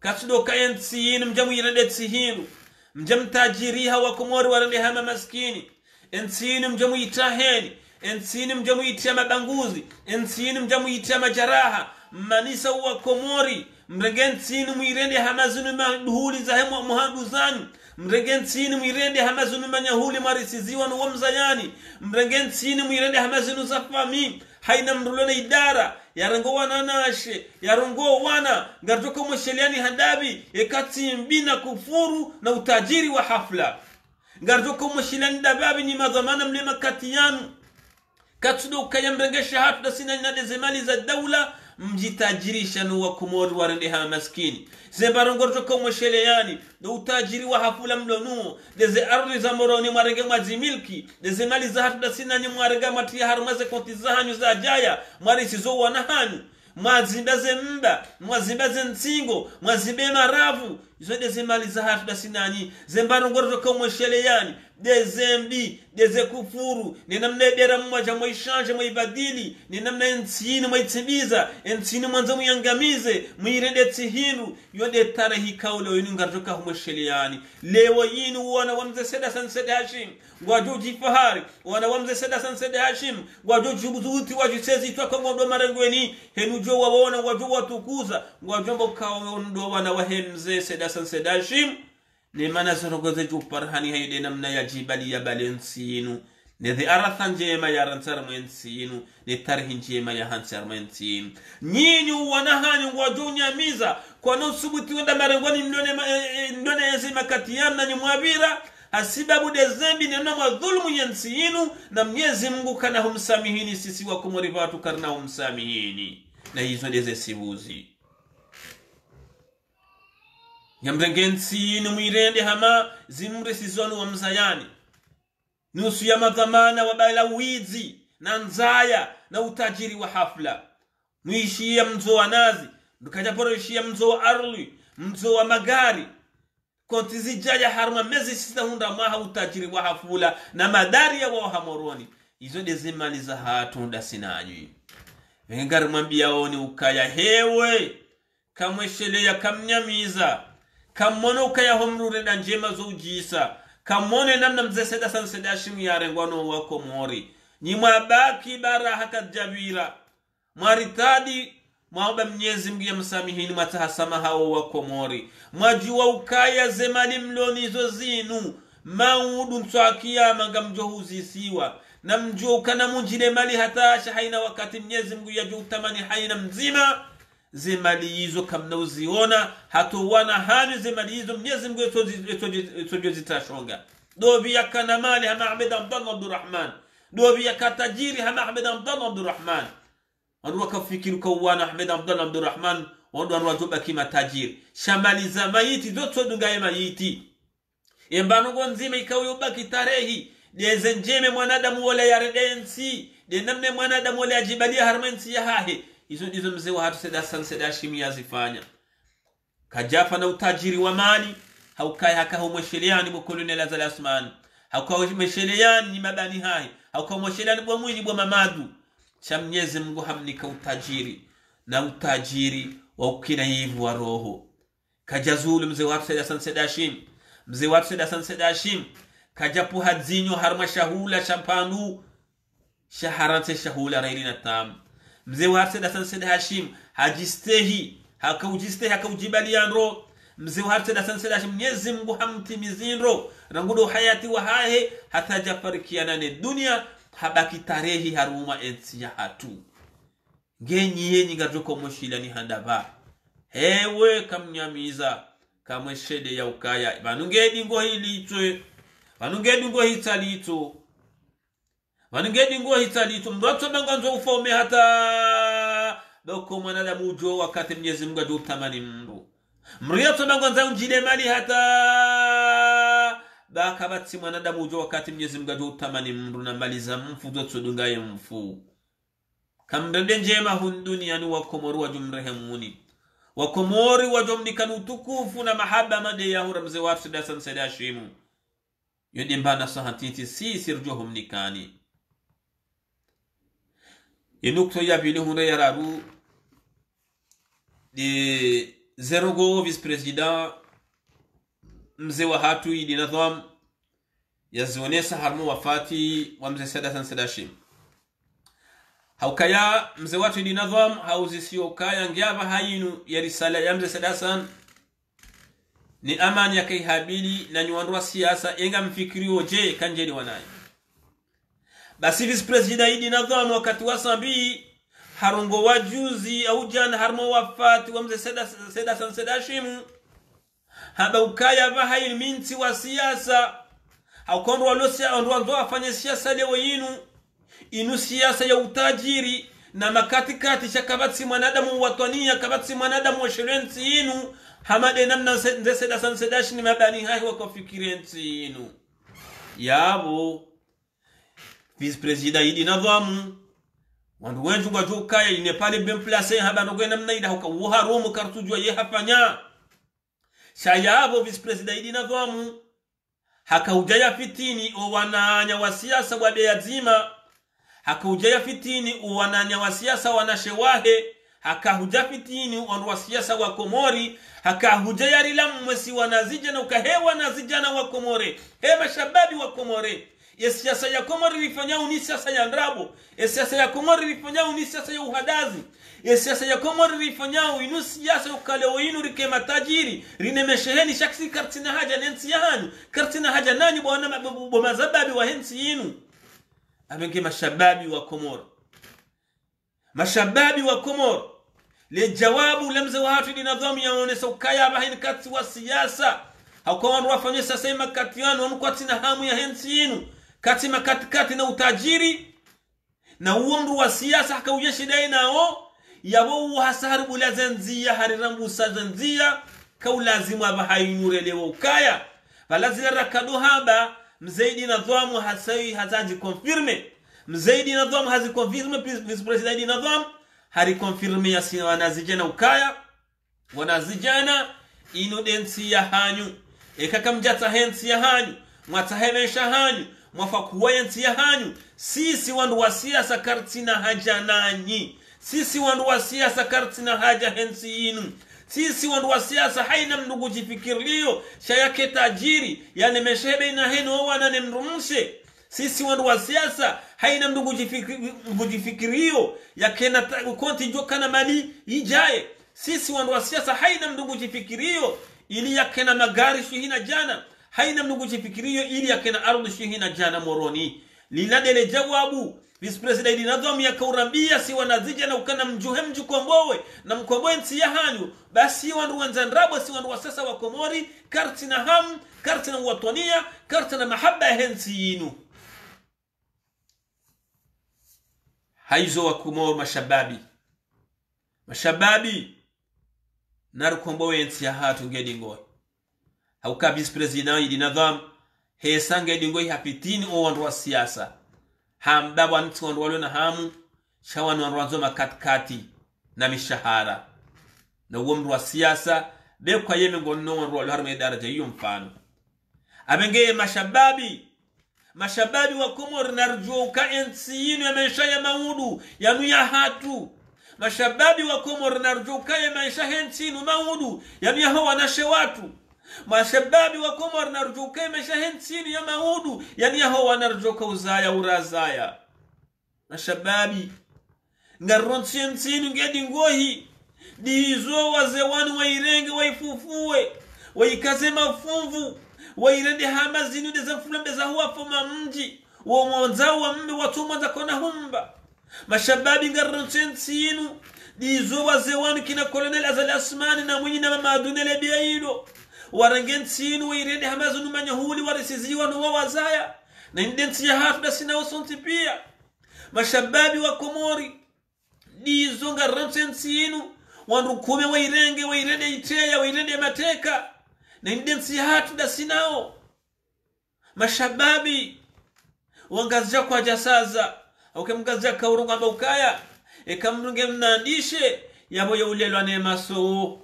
Kasudoka yensi inu mjamu yirende tihiru. Mjamu tajiriha wakumori warende hama maskini. Ensi inu mjamu itaheni. Ensi inu mjamu itia mabanguzi. Ensi inu mjamu itia majaraha. Manisa wakumori. Mregensi inu mwirende hama zunu mahuhuli za hemu muhandu zanu. Mrengensini mwirende hamazunu manyahuli marisiziwa nuwa mzayani. Mrengensini mwirende hamazunu zafami. Haina mrulona idara. Yarango wana nashe. Yarango wana. Ngarjoko mwesheliani handabi. Ekati mbina kufuru na utajiri wa hafla. Ngarjoko mwesheliani dababi ni mazamana mlema katiyanu. Katsudo ukaya mrengesha hatu na sina nade zemali za daula. Mjitajiri shanu wa Komoru warende hama maskini. Zebarongorjoko mwesheleani. Na utajiri wa hafula mlonuo. Deze ardu za moroni mwarenge mwazimilki. Deze mali za hatu da sinani mwarenge matia harumaze konti za hanyu za jaya. Mwarisi zo wanahanyu. Mwazimbaze mba. Mwazimbaze ntingo. Mwazimbe maravu. Zende zema lizahatu da sinani. Zembano ngoro toka umweshele yani. De zembi. Deze kufuru. Nenamna edera mwaja mwaishange mwaibadili. Nenamna ntini mwaitimiza. Ntini mwanza muyangamize. Mwirende tihiru. Yonde tara hikaule yinu ngoro toka umweshele yani. Lewa yinu wana wamze seda sansede hashim. Wajoji fahari. Wana wamze seda sansede hashim. Wajoji ubuzuti wajusezi tuwa kwa mwodo marangweni. Henujo wa wana wajo watukuza. Wajombo kawa ndo wana wahemze seda sedashim ne mana sorogoze juparhani hayde namna ya jibali ya balensinu ne the arathan jema ya rantarmensinu ne tarhin jema ya hantarmensinu nyinyu wanahani wajunyamiza kwa nusubuti wenda marengoni ndone ndone yesi makatiyana ni mwabira asibabu de zembi ne nama dhulmu yensinu na Mwenyezi Mungu kana humsamihini sisi wa kumurivatu karna humsamihini na hizo deze sibuzi Yamrengensi ni mwirende hama zimre sizonu wa mzayani. Nusu ya madhamana wa baila uizi na nzaya na utajiri wa hafla. Nuishia mzo wa nazi. Nukajaporo ishia mzo wa arli. Mzo wa magari. Kontizi jaja harma mezi sita hunda maha utajiri wa hafula. Na madari ya wa hamoroni. Izo dezimani za hatu hunda sinajui. Vengari mambia oni ukaya hewe. Kamweshele ya kamnyamiza. Kamone ukaya homrure na njema zo ujisa. Kamone namna mzeseda sanseda shimu ya rengwano wako mori. Ni mwabaki bara haka jabira. Maritadi mwaomba Mwenyezi Mungu ya msamihini matahasama hao wako mori. Mwajua ukaya zemali mloni zo zinu. Maudu mtuakia manga mjohuzi siwa. Na mjoka na munjile mali hatasha haina wakati Mwenyezi Mungu ya jutamani haina mzima. Zemali hizo kamna uziona hatu wana hanu zemali hizo Mwenyezi Mungu sojo zitashonga dobi ya kanamali hama Ahmed Abdallah Abdurrahman dobi ya katajiri hama Ahmed Abdallah Abdurrahman wanu wakafikiru kawana Ahmed Abdallah Abdurrahman wanu wanu wajoba kima tajiri shamali za mayiti zoto dunga ya mayiti yembanu gonzima ikawiyuba kitarehi lezenjeme mwanadamu wale ya redensi lenamne mwanadamu wale ya jibali ya harmensi ya hahe Izo ndizo mzee wa hatu seda san seda shimi ya zifanya. Kajafa na utajiri wa mali. Haukai haka umwesheleani mkolonela za lasmani. Haukai umwesheleani ni mabani hai. Haukai umwesheleani bwa mwini bwa mamadu. Cha Mwenyezi Mungu hamnika utajiri. Na utajiri wa ukinaivu wa roho. Kajazulu mzee wa hatu seda san seda shimi. Mzee wa hatu seda san seda shimi. Kajapu hadzinyo harma shahula shampanu. Shaharante shahula railina tamu. Mzee wa Hafseda Sansede Hashim hajistehi hakaujistehi hakaujibalianro mzee wa Hafseda Sansede Hashim Mwenyezi Mungu hamtimizinro rangudo hayati wa hahe hata jafarikiana ne dunia habaki tarehi haruma ensi ya hatu genyi yenyi ngadruko moshila ni handaba hewe kamnyamiza kamweshede ya ukaya vanungedi ngohilitwe vanungedi ngohitalito Wanungedi nguwa hitalitu mrato manganzo ufaume hata Boko mwanada mujo wakati Mwenyezi Mungu ajutamani mru Mriato manganza unjile mali hata Baka bati mwanada mujo wakati Mwenyezi Mungu ajutamani mru Na mali za mfu zoto dungaye mfu Kamrende njema hunduni yani wakomoru wajumrehemuni Wakomori wajomnikanu utukufu na mahaba made ya hura mze wafsu da sansada shimu Yodi mbana sahantiti si sirjo humnikani Inukto ya vile hunda ya rabu de zerogo vice-president mze wa hatu ili nadham ya zonesa harmu wafati wa mze seda san sedashim haukaya mze watu ili nadham hauzisiyo kaya ngiaba hainu ya risala ya mze seda san ni amani ya kaihabili na nyuandua siasa enga mfikiriyo je kanjeli wanaye Basi vice-president ili nadhamu wakati wasambi harungo wajuzi au jana harmo wafati wa mze seda, seda san seda shimu haba ukaya vaha ilminti wa siyasa haukondru walosia onduanzo wafanya siyasa lewo inu inu siyasa ya utajiri na makatikati cha kabati mwanadamu watwania kabati mwanadamu wa shirenzi inu hamade namna mze seda san seda shimu mabani hahi wakofikirenzi inu yabo Vice-president ili nadhamu Wandu wenju kwa jukaya Inepali ben place Haba nukwe namna ila Uharumu kartujua yehafanya Shayabo vice presidaidi na gomu. Haka ujaya fitini uwananya wa siasa wadeyazima. Haka ujaya fitini uwananya wa siasa wanashewahe. Haka huja fitini uwanwa siasa wakomori. Haka hujaya rila mwesi wanazijana ukahewa nazijana wakomore. Hema shababi wakomore. Ya siasa ya Komori ilifanya ni siasa ya ndrabo. Ya siasa ya Komori ilifanya ni siasa ya uhadazi. Ya siasa ya Komori ilifanya ni siasa ya ukaleo inu rikema tajiri. Rinemesheheni shaksi kartina haja nensi ya hanu. Kartina haja nani wa mazababi wa hensi inu. Abenke mashababi wa Komori. Mashababi wa Komori. Le jawabu lemze wa hatu dinadhomi ya onesa ukaya bahini kati wa siasa. Hauko wanu wafanya sasa ima kati yanu wanu kwa tina hamu ya hensi inu. Kati makatikati na utajiri na uondu wa siasa haka ujeshidai nao yawo uhasaharibu la zanzia harirambu usazanzia kaulazimu abahainure lewa ukaya balazila rakadu haba mzaidi na dhuamu hasawi hazaji konfirme mzaidi na dhuamu hazi konfirme vice presidenti na dhuamu hari konfirme ya sina wanazijana ukaya wanazijana inudensi ya hanyu ekakamjata hensi ya hanyu mwatahemesha hanyu mwafakuwa yanti ya hanyu. Sisi wandu wa siasa kartina haja nanyi. Sisi wandu wa siasa kartina haja hensi inu. Sisi wandu wa siasa haina mnugu jifikirlio. Shayake tajiri. Yani meshebe ina henu owa nane mrumushe. Sisi wandu wa siasa haina mnugu jifikirlio. Ya kena konti joka na mali ijaye. Sisi wandu wa siasa haina mnugu jifikirlio. Ili ya kena magari shuhina jana. Haina mnugu jifikirio ili ya kena ardu shihina jana moroni. Liladele jawabu. Vice-presidenti nadhamu ya kaurambia siwa nazija na ukana mjuhe mju kombowe. Na mkombowe nsi ya hanyu. Basi wanu wanzandrabo si wanu wasasa wa Komori. Kartina hamu. Kartina watonia. Kartina mahaba hensi inu. Haizo wa Komori mashababi. Mashababi. Naru kombowe nsi ya hatu gedingowe. Hauka vice-president ili nadhamu hesange dingoi hapitini o wandu wa siasa. Hamdabu wanitsi wandu walio na hamu. Shawanu wandu wanzoma katkati na mishahara. Na uwandu wa siasa beku kwa yeme ngono wandu walio harume daraja hiyo mfano. Abengeye mashababi. Mashababi wa Komori narujua uka ensi inu ya maisha ya maudu. Ya nuya hatu. Mashababi wa Komori narujua uka ya maisha hensi inu maudu. Ya nuya hawa nashe watu. Mashababi wa Komori narjuka mesha hensini ya maudu. Yani ya hawa narjuka uzaya urazaya. Mashababi ngaronsi hensini ngedi ngohi. Diizo wazewanu wairenge waifufue. Waikaze mafumvu. Wairende hama zinude za mfulambe za huwa fuma mji. Wamonzao wa mbe watumwa za kona humba. Mashababi ngaronsi hensini. Diizo wazewanu kina kolonel Azali Asmani na mwenye na mama adunele biaido. Warangensinu wairende hamazu numanyahuli warisiziwa nuwa wazaya. Na indensi ya hafda sina usonti pia. Mashababi wa Komori. Dizonga ramsensinu. Wanrukume wairenge wairende iteya wairende mateka. Na indensi ya hafda sinao. Mashababi. Wangazja kwa jasaza. Auke mgazja kaurunga maukaya. Eka mnunge mnandishe. Yabo ya ulelo anemasoo.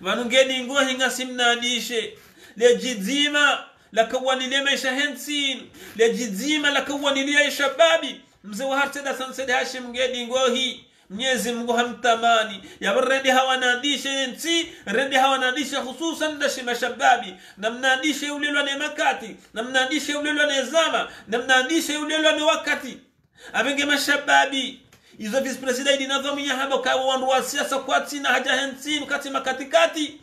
Vanungeni nguwa hinga simnadishe. Le jizima la kawanile maisha hensin. Le jizima la kawanile shababi. Mze wa harseda sansede hashi mgeni nguwa hii. Mnyezi Mungu hamtamani. Ya rende hawa nadishe hensi. Rende hawa nadishe hususan dashi mashababi. Na mnadishe ulelwa ne makati. Na mnadishe ulelwa ne zama. Na mnadishe ulelwa ne wakati. Avenge mashababi. Izo vice presidenti nadhamu ya haba kawa wandu wa siasa kwati na haja hensinu katima katikati.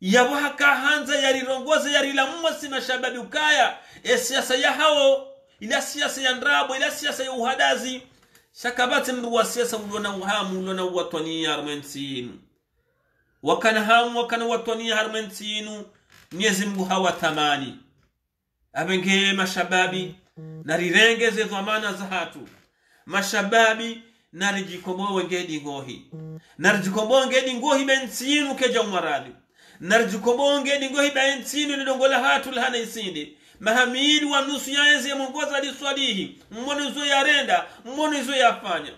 Yawo haka hanza yari rongoza yari la mwasi mashababi ukaya. E siasa ya hao. Ila siasa ya ndrabo. Ila siasa ya uhadazi. Shakabati mdu wa siasa ulona uhamu ulona uwatwani ya harumensinu. Wakana hamu wakana uwatwani ya harumensinu. Mnyezi Mungu hawa tamani. Abenge mashababi. Narirengeze dhamana za hatu. Mashababi narijikombo ngedi ngohi narijikombo ngedi ngohi bensinu keja umarali narijikombo ngedi ngohi bensinu lidongola hatu lihana isindi mahamili wa nusu ya enzi ya mungoza li swalihi mwono izo ya renda mwono izo ya fanya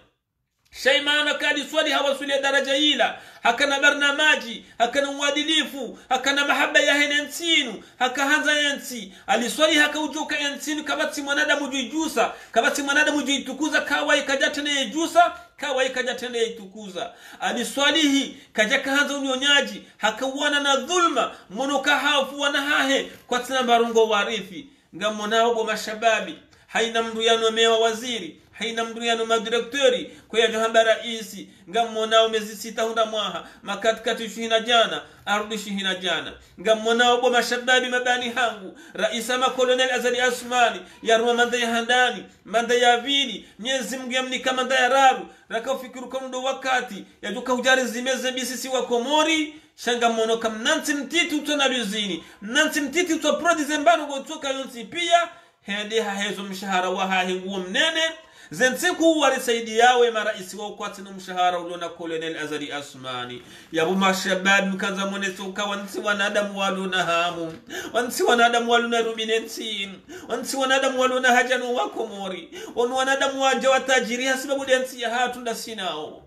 Shaimana kadi swali hawasuli ya daraja hila. Hakana barnamaji, hakana uadilifu, hakana mahaba ya hene nsinu, hakahanza yansi. Aliswali haka ujuka yansinu kabati mwanada mujuijusa, kabati mwanada mujuitukuza, kawa ikajatene ijusa, kawa ikajatene itukuza. Aliswalihi kajakahanza unyonyaji, hakawana na dhulma, monoka hafu wanahahe, kwa tina barungo warifi. Ngamona obo mashababi, haina mduyano mewa waziri, haina mduyano madirektori, kwa johamba raisi, ngamona mezi sita hunda mwaha, makatikati shihina jana, arudi shihina jana. Ngamona obo mashababi mabani hangu, raisa makolonel Azali Asmani, yaruma manda ya handani, manda ya vini, nyezi mgu ya mnika manda ya raru, raka ufikiru konudo wakati, ya duka ujari zimeze bisisi wa Komori. Shanga monoka mnanti mtiti utona luzini, mnanti mtiti uto prodi zembanu gotoka yonti pia. Hende hahezo mshahara wa hahinguwa mnene. Zentiku uwarisaidi yawe maraisi wa ukwatinu mshahara ulona kolonel Azali Asmani. Yabu mashababi mkaza mwenetuka wanti wanadamu waluna hamu, wanti wanadamu waluna ruminentin, wanti wanadamu waluna hajanu wa Komori, wanu wanadamu waja watajiri hasibabu denti ya hatunda sinao.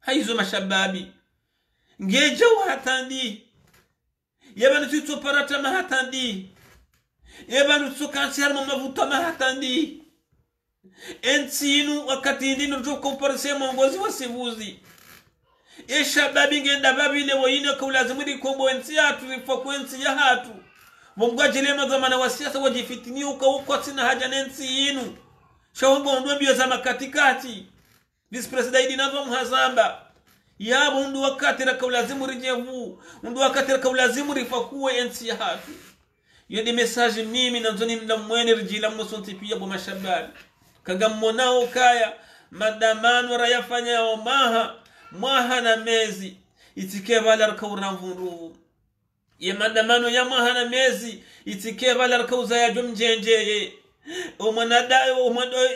Haizo mashababi ngeja wa hatandi, yebanu tuto parata mahatandi, yebanu tuto kansiar mamavuta mahatandi. Ensinu wakati ndinu joko parse mongozi wa sivuzi. E shababi ngenda babi lewa ino kaulazimiri kombo ensi hatu, rifaku ensi ya hatu. Mungu ajilema zamana wa siasa wajifitini uka uko sina haja nensi inu. Shawambo nduwe mbio zama katikati. Vispresida idinazwa mhazamba. Yabu undu wakati raka ulazimu rijevu, undu wakati raka ulazimu rifakuwe ensi ya hatu. Yedi mesaji mimi na zoni mda mwene rijila musunti pia bu mashabari. Kagammonao kaya, madamanu rayafanya yao maha, maha na mezi, itikevala raka uramvunruvu. Ye madamanu ya maha na mezi, itikevala raka uzayajum mjenjeye.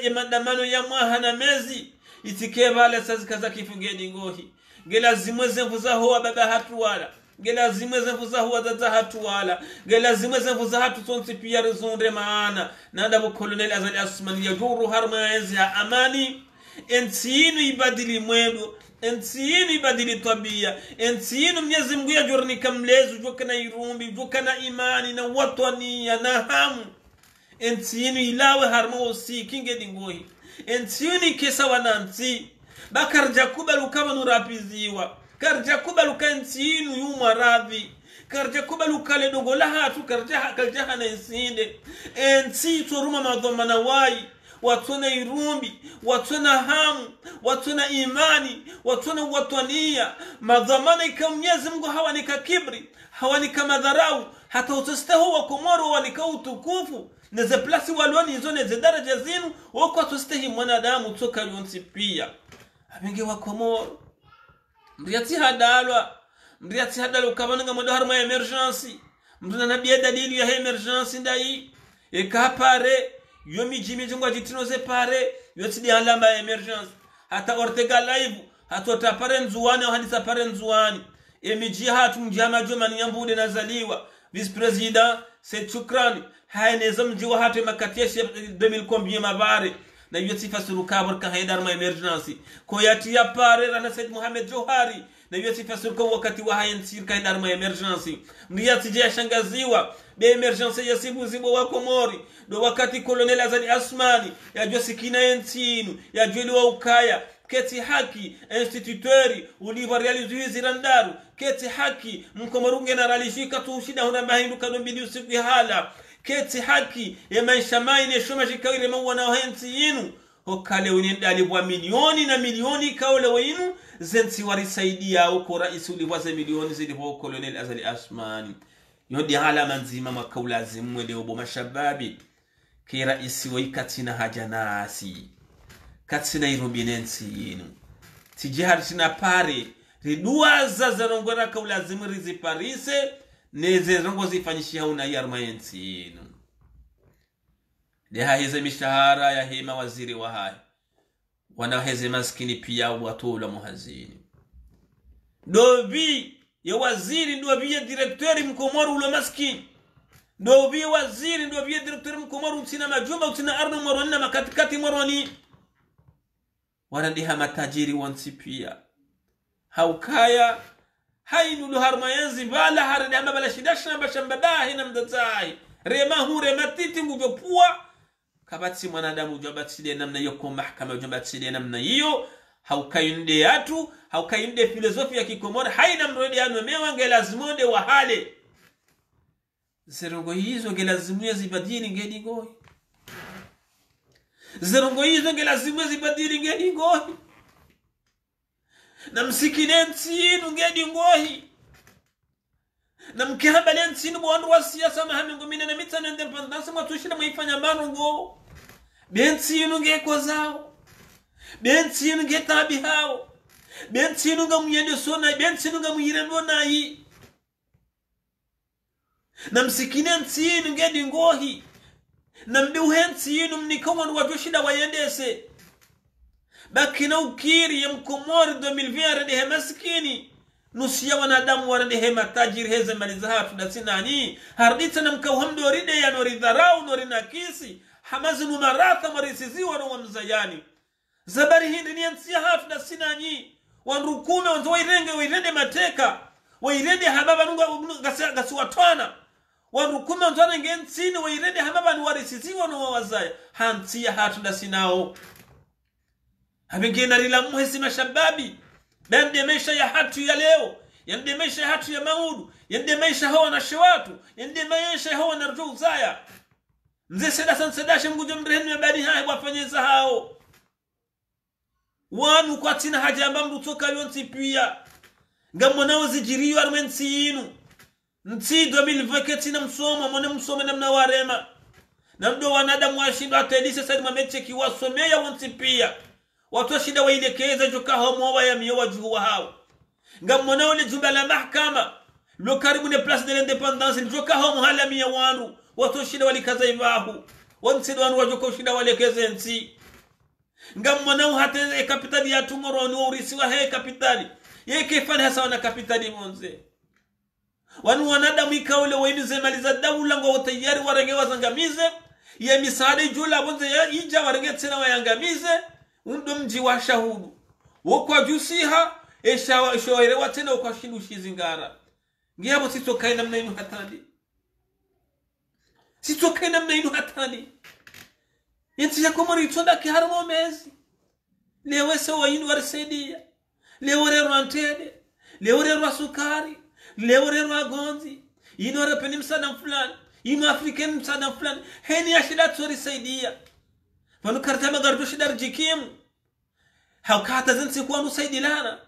Ye madamanu ya maha na mezi, itikevala sazikaza kifugeni ngohi. Gela zimweze mfuza huwa baba hatu wala. Gela zimweze mfuza huwa dada hatu wala. Gela zimweze mfuza hatu tonti pia rezonde maana. Nanda bu kolonel Azali Asmani ya juru harma enzi ya amani. Enti inu ibadili mwendo. Enti inu ibadili tabia. Enti inu mnyezi mguya jorni kamlezu. Joka na irumbi, joka na imani, na watwania, na hamu. Enti inu ilawe harma osi kinge dingohi. Enti inu kesa wananti. Ba karja kubalu kama nurapiziwa, karja kubalu kanti inu yuma radhi, karja kubalu kale dogo la hatu, karja karja hana insinde. Enti toruma madhomana wai, watona irumbi, watona hamu, watona imani, watona watania. Madhamana ikamnyezi Mungu hawanika kibri, hawanika madharau, hata utostahu wa Komoro wanika utukufu. Neze plasi walwani hizo neze daraja zinu, wako atostahi mwanadamu toka yonti pia. Mingi wa Komoro mriyati hadalwa, mriyati hadalwa ukabananga mwada harma ya emergency, mduna nabia dalili ya emergency ndai eka pare yomi jimi jungwa jitino ze pare yotidi alamba ya emergency. Hata Ortega live hatu atapare nzuwani au hadisa pare nzuwani emiji hatu mjama joma niyambude nazaliwa vice president Said Shukrani haeneza mjiwa hatu makatiyeshi mbili mabare na yuwezi fasiru kabur kahaye dharma emergency koyati ya pare rana Said Muhammad Johari na yuwezi fasiru kwa wakati wa haye nsir kahaye dharma emergency mriyati jaya shangaziwa be emergency ya sibu zibo wa Komori do wakati kolonel Azali Asmani ya juwa sikina entinu ya juweli wa ukaya keti haki institutori uliva realizuizi randaru keti haki mkomarunge na ralishika tuushida huna mahindu kadombidi usiku hala keti haki ya maisha maine shoma shikawile mawana wahensi inu hokale unendaliwa milioni na milioni kaule wa inu zenti warisaidi ya uko raisi uliwaze milioni ziliwa kolonel Azali Asmani yondi hala manzima makaula zimwele obo mashababi kira isi wa ikatina hajanasi katina irubinensi inu tijihari tina pare ridua za zarongora kaula zimrizi parise neze rongo zifanyishia huna yarma yensi inu. Deha heze mishahara ya hema waziri wa hai. Wana heze maskini pia watula muhazini. Dobi ya waziri ndobi ya direktori mkomaru ulo maskini. Dobi ya waziri ndobi ya direktori mkomaru utina majumba utina arna mwaroni na makatikati mwaroni. wanandiha matajiri wansipia haukaya hainu luharma yanzi vala harida hama bala shidashna bashambadahi na mdatahi rema hu rema titi mujopua kabati mwanadamu ujabatile namna yoko mahkama ujabatile namna hiyo haukayunde yatu haukayunde filosofi ya kikomori haina mrode yanu mewa ngelazimonde wahale zerongo hizo ngelazimuye zibadiri ngeni gohi zerongo hizo ngelazimuye zibadiri ngeni gohi na msikine ntinu ngeni ngohi na mkihabale ntinu mwandu wa siyasa mahamingu mine na mitano independansi mwatushina mwifanya manu ngo bentinu ngeko zao bentinu ngetabi hao bentinu nga muyende sonai bentinu nga muyirendo nai na msikine ntinu ngeni ngohi na mbiuhe ntinu mnikoman wajoshida wayendese bakina ukiri ya mkomori mbili elfu rende hema sikini nusia wanadamu warende hema tajiri heze malizahafu na sinani hardita na mkawamdo ride ya noridharau norinakisi hamazinu maratha marisiziwa na wamzayani zabari hindi ni nsia hafu na sinani wanrukuna wanzo wairenge wairende mateka wairende hababa nunga gasiwatwana wanrukuna wanzo wanenge nsini wairende hababa nuwarisiziwa na wawazaya hansia hatu na sinao habingina rila muhesi mashababi bendemesha ya hatu ya leo yendemesha ya hatu ya maudu yendemesha hawa na shewatu yendemesha hawa na rujuu zaya mze sedasa nsedashe mgujo mrehenu ya bari hae wafanyeza hao wanu kwa tina hajamba mrutoka yonti pia ngamonao zijiriyo arme nti inu nti mbili elfu na msoma mwone msoma na mnawarema na mdo wanadamu washindu atelise sadi mameche kiwasomeya wanti pia watu shida wailekeza jukaho mwa ya miwa juwa hao ngamona ole jumba la mahakama lo karibu ne place de l'indépendance jukaho muhala miya wandu watu shida walikaza ibahu wonsido wandu wajuko shida walekeze nti ngamona hata kapitali ya tumoro no urisiwa he kapitali yeke fani hasa na kapitali monze wanu wanadamu ikaule waimize maliza dawla ngo tayari warengewa zangamize ya misaada jula bonze ya ija warengetena wayangamize undo mji wa shahudu wokwa jusiha eshawa shoerewa tena wokwa shindu shizingara ngiyabo sitokai namna inu hatani sitokai namna inu hatani yenti yakomori tonda ki harmomezi lewe sewa inu arsedia lewe rero antede lewe rero sukari lewe rero agonzi inu arapeni msana mfulani inu afrikeni msana mfulani heni ya shida tori saidia wanu kartama gardushi darjikimu haukata zinsi kuwa nusaidi lana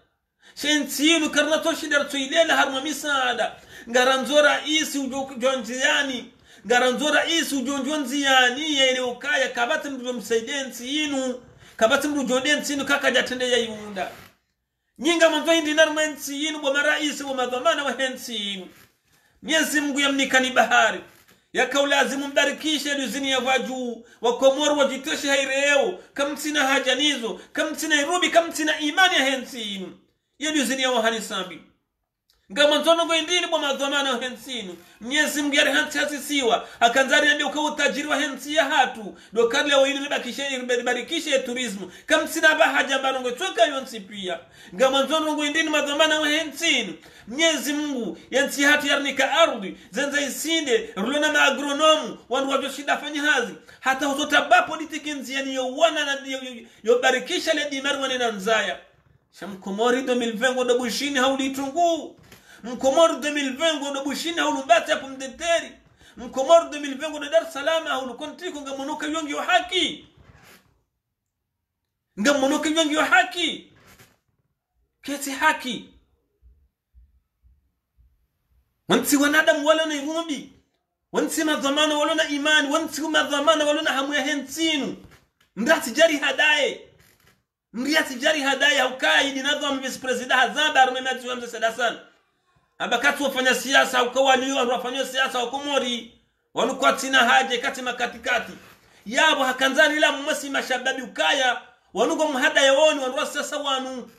shentinu karnatoshi dartuilela harma misaada ngaranzora isi ujonjiyani ngaranzora isi ujonjiyani ya ili ukaya kabati mrujo msaidensi inu kabati mrujo densi inu kaka jatende ya iunda nyinga mwanzo hindi narma ensi inu wa maraisi wa madhamana wa hensi inu nyezi mgu ya mnikani bahari ya kaulazimu mdarikisha luzini ya vajuu wakomoru wajitoshi haireo kamtina hajanizo kamtina irubi kamtina imani ya hensinu ya luzini ya wahanisambi ngamantono kwa indini kwa madhamana wa hensinu mnyezi mgari hansi hasisiwa hakanzari ya ndioka utajiri wa hensi ya hatu dokarle wa hini ribarikisha ya turizmu kamtina baha jambano ngechoka yonsi pia ngamantono kwa indini madhamana wa hensinu Mnyezi Mungu yansi hatu yarnika ardhi zenza isinde rulona maagronomu wanu wajoshida fanyihazi hata hutotaba politiki nziyani yowana na yobarikisha ledi marwane na nzaya sha mkomori mbili elfu odobushini hauli itungu mkomori mbili elfu odobushini haulu mbati hapu mdeteri mkomori mbili elfu ododar salama haulu kontiku nga monuka yongi wa haki nga monuka yongi wa haki kesi haki wansi wanadamu walona irumbi wansi madhamana walona imani wansi madhamana walona hamu ya hensinu mriati jari hadaye mriati jari hadaye haukai dinadhamu vice president hazamba arumemati wa mza sadasan abakatu wafanya siyasa haukawaliyo wafanya siyasa wakumori wanukwati na haje kati makatikati yabu hakanzani la mwasi mashababi ukaya wanugo mhada ya woni wanuwa siyasa wanu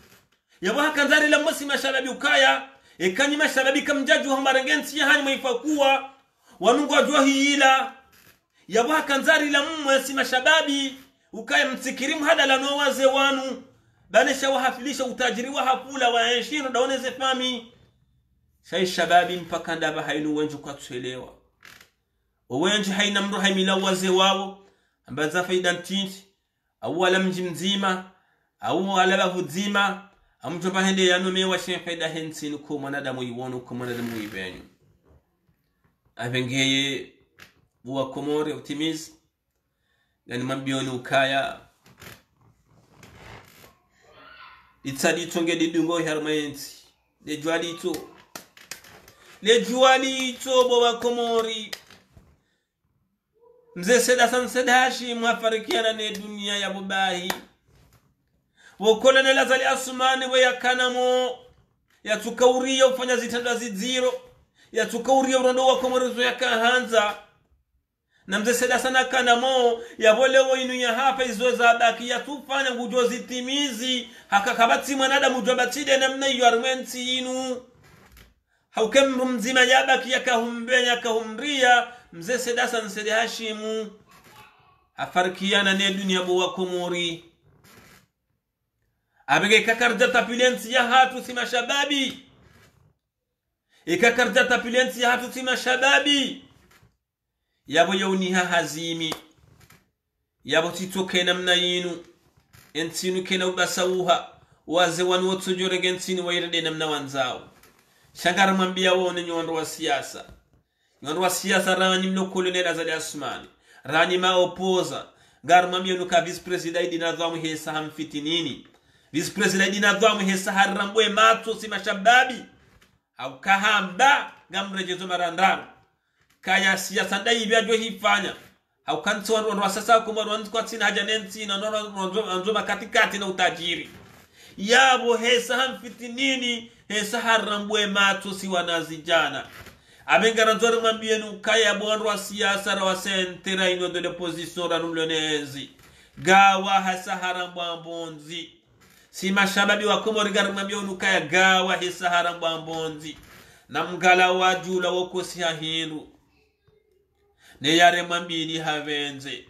yabu hakanzani la mwasi mashababi ukaya ekanyi mashababi kamjaju wa marengensi ya hani maifakuwa wanungu wajua hiila yabu hakanzari la mwesi mashababi ukaya mtikirimu hada la nuawaze wanu banisha wahafilisha utajiri wahakula waenshino daoneze fami shai shababi mpaka ndaba hainu wenju kwa tuelewa wenju haina mru haimila waze wao ambaza faida tinti au wala mji mzima au wala bavu zima amjoba hende yanu mewa faida hensi nuko mwanadamu iwonu kwa mwanadamu ibenyu avengeye uwa komore utimiz gani mambioni ukaya itsadito ngedi dungo hermanti le jualito le jualito boba komori mzee Seda San Sedashi mwafarikiana ne dunia ya bubahi wokola ne lazali asmani we yakanamo yatukauria ufanya zitanda ziziro yatukauria urondo wa komori yakahanza na mzee Seda sana kanamo yabolewo inu ya hapa izo za baki yatufanya ujozi timizi hakakabati mwanadamu jobatide namna iyo armenti inu haukemru mzima yabaki yakahumbenya yakahumbria mzee Seda San Sede Hashimu afarikiana ne dunia bowa komori abege kakarja tapulensi ya hatu sima shababi ikakarja tapulensi ya hatu sima shababi yabo yauniha hazimi yabo titoke namna yinu entinu kena ubasauha waze wanuotu jorege entinu wairede namna wanzao shangara mambia waone nyondo wa siasa nyondo wa siasa rani mnokolone razali asmani rani maopoza gara mambia nuka vice president dinadhamu hesa hamfiti nini vice president dinadhamu hesa harambwe matu sima shababi au kahamba gamrejezo marandaru kaya siasa ndai byajwe hifanya haukanzi wanu wanu wasasa kumarwanzi kwa tina haja nensi na nonzoma katikati na utajiri yabo hesa hamfitinini hesa harambwe matu si wanazijana abengaranzwari mambienu kaya buwanru wa siasa rawa sentera ino dole pozisora numlonezi gawa hesa harambwa mbonzi si mashababi wakumori gari mambienu kaya gawa hesa harambwa mbonzi na mgala wajula wakosi hahiru neyare mambili havenze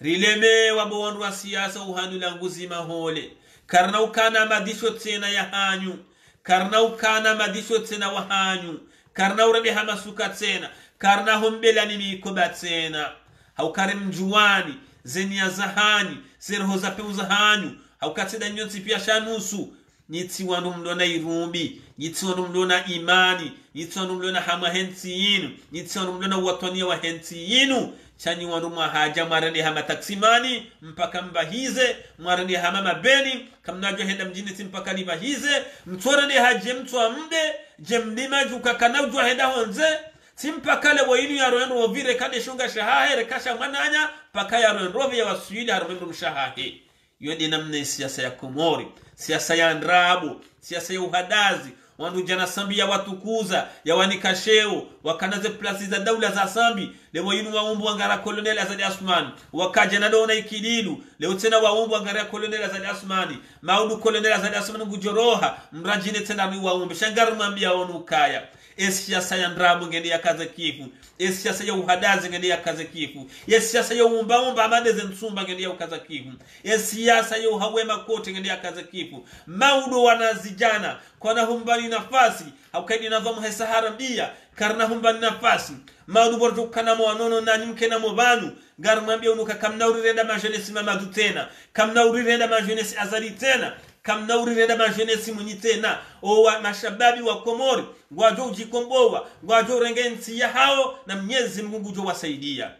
rileme wabowandu wa siasa uhandu languzi mahole karna ukana madisho tena ya hanyu karna ukana madisho tena wa hanyu karna urabi hamasuka tena karna hombela ni mikoba tena haukare mjuwani zenia zahani zerho za peu zahanyu haukateda nyoti pia shanusu niti wanu mlona irumbi niti wanu mlona imani niti wanu mlona hama henti inu niti wanu mlona watonia wa henti inu chani wanu mahaja marani hama taksimani mpaka mbahize marani hama mabeni kamnajwa henda mjiniti mpaka libahize mtuwarani haje mtuwa mde jemlima juka kanawjwa henda honze timpakale wa inu ya roenrovi rekane shunga shahahe rekasha mananya paka ya roenrovi ya wasuili ya roenrovi shahahe yondi namne siasa ya Komori siasa ya ndrabu, siasa ya uhadazi, wandu jana sambi ya watukuza, ya wanikasheo, wakanaze plasi za daula za sambi, lewa yinu waumbu wangara kolonel Azali Asmani, wakaja nadona ikililu, leo tena waumbu wangara kolonel Azali Asmani, maudu kolonel Azali Asmani ngujoroha, mrajine tena ni waumbu, shangaru mambia onukaya. Esiasa ya ndrabu ngeni ya kaze kifu, esiasa ya uhadazi ngeni ya kaze kifu, esiasa ya umba umba amadeze nsumba ngeni ya ukaze kifu, esiasa ya uhawema kote ngeni ya kaze kifu, maudu wanazijana kwa na humbani nafasi, haukaidi nadhamu hesa harambia, karna humbani nafasi, maudu bortu kanamo anono na nimke na mobanu, garumambia unuka kamna urirenda majonesi mamadu tena, kamna urirenda majonesi azari tena, kamna urirenda majonesi munitena owa mashababi wa Komori gwajo ujikombowa gwajo rengensi ya hao na Mwenyezi Mungu jo wasaidia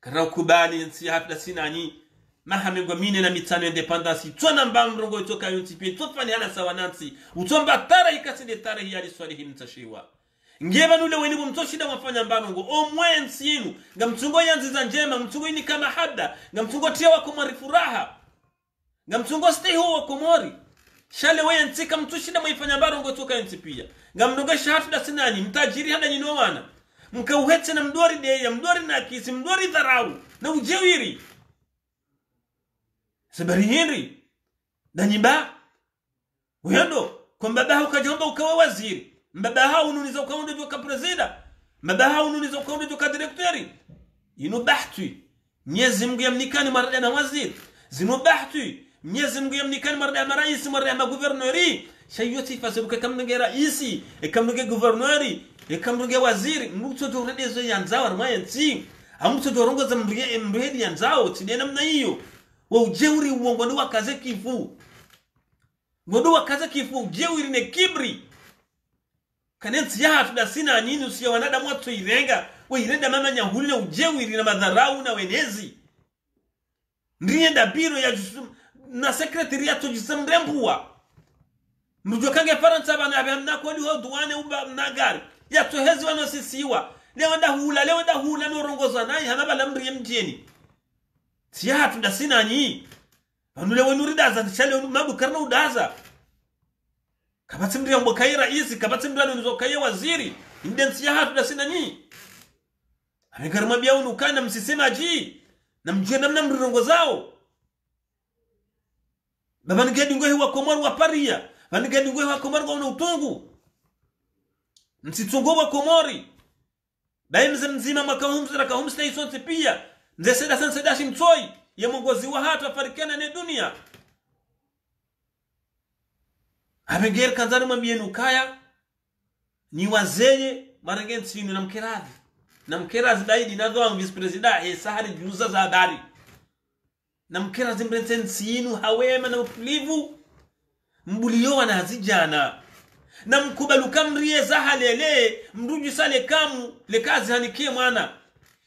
kana kubali nsi hafla sinani mahamengwa mine na mitano independence tona mbamrongo itoka yutipi tofani hana sawanansi utomba tara ikasinde tara ya liswalihi mtashiwa ngeba nule wenibu mtoshida wafanya mbanongo omwe nsi inu nga mtungo yanzi za njema mtungo ini kama hada nga mtungo tia wako marifuraha nga mtungo stay huo wa Komori shale weye ntika mtushida maifanya barongo toka yentipia nga mdonga shahatu da sinani mtajiri hana nyinowana mka uhete na mdwari deya mdwari nakisi mdwari dharau na ujewiri sabari hiri na nyiba uyendo kwa mbabaha ukajomba ukawa waziri mbabaha ununiza ukaunde joka prezida mbabaha ununiza ukaunde joka direktori inu bahtui Mwenyezi Mungu ya mnikani marada na waziri zinu bahtui ميزن قيم نكان مرة ما رئيس مرة ما غوفرنوري شيوتي فسبك كم نجى رئيسي كم نجى غوفرنوري كم نجى وزير موتو دورن إزاي ينزاور ما ينسي هموتو دورن قزم بيجي بيجي ينزاو تدينا من أيو وجوري وغدوة كذا كيفو غدوة كذا كيفو جوري نكبري كانت يعرف ناسينا نينو سيا ونادا موتو يرجع ويرجع ماما نهولنا وجوري نما ذراونا ونزي نريندا بيرو يا جسم na sekretariato jisemrembua mjokange parents abana abana kweli ho duane umba nagari ya tohezi wano sisiwa leo nda hula leo nda hula no rongoza nayi hanaba lamri mjeni tiya tunda sina nyi anule wenuri daza chale mabu karna udaza kabatsimri ambo kai rais kabatsimri anzo kai waziri indensi ya tunda sina nyi amegarma bia unukana msisema ji na mjena namna mrongozao babani gadi ngoe wa komaru wa paria babani gadi ngoe wa komaru wa utungu msitungo wa komori daim mzima makahumzi rakahumzi isonse pia nze seda sense dashi mtoi ya mongozi wa hatu afarikana ne dunia ameger kanzari mamienu kaya ni wazeye marangeni sinu na mkerazi na mkerazi daidi nadwa wa vice president he sahari junuza za adari na mkera zimbrentsensi yinu hawema na utulivu mbuliyowa na hazijana na mkubaluka mriye zaha lele mduji sa lekamu lekazi hanikie mwana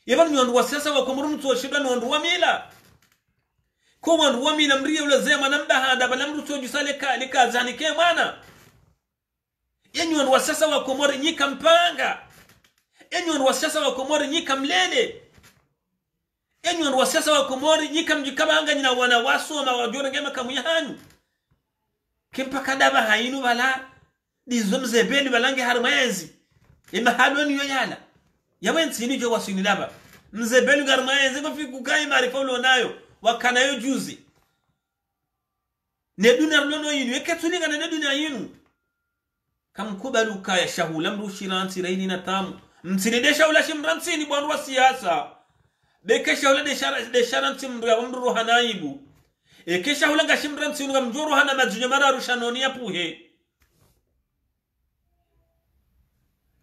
yabani mwandu wa siyasa wa kumuru mtu wa shidani wandu wa mila kwa wandu wa mila mriye ula zema na mda hadaba na mrutu wa jisa leka, lekazi hanikie mwana yenyu wandu wa siyasa wa kumori nyika mpanga yenyu wandu wa siyasa wa kumori nyika mlele enyu wandu wa siasa wa komori nyika mjikabanga nina wana wasoma wajona ngema kamuyahanyu kempakadaba hainu bala dizomzebeni balange harumayenzi ema halweni yoyala yawenzi nijo wasinilaba mzebeni garumayenzi mafikukai marifa ulonayo wakanayo juzi neduna rulono yinu eketulinga na neduna yinu kamkubaluka ya shahula mrushilansi raini na tamu mtinidesha ulashi mransini bwandu wa siasa Bekesha hula deshara mtimdua mduru hanaibu. Ekesha hula gashimdura mtiunuga mjuru hana majunyamara rushanoni ya puhe.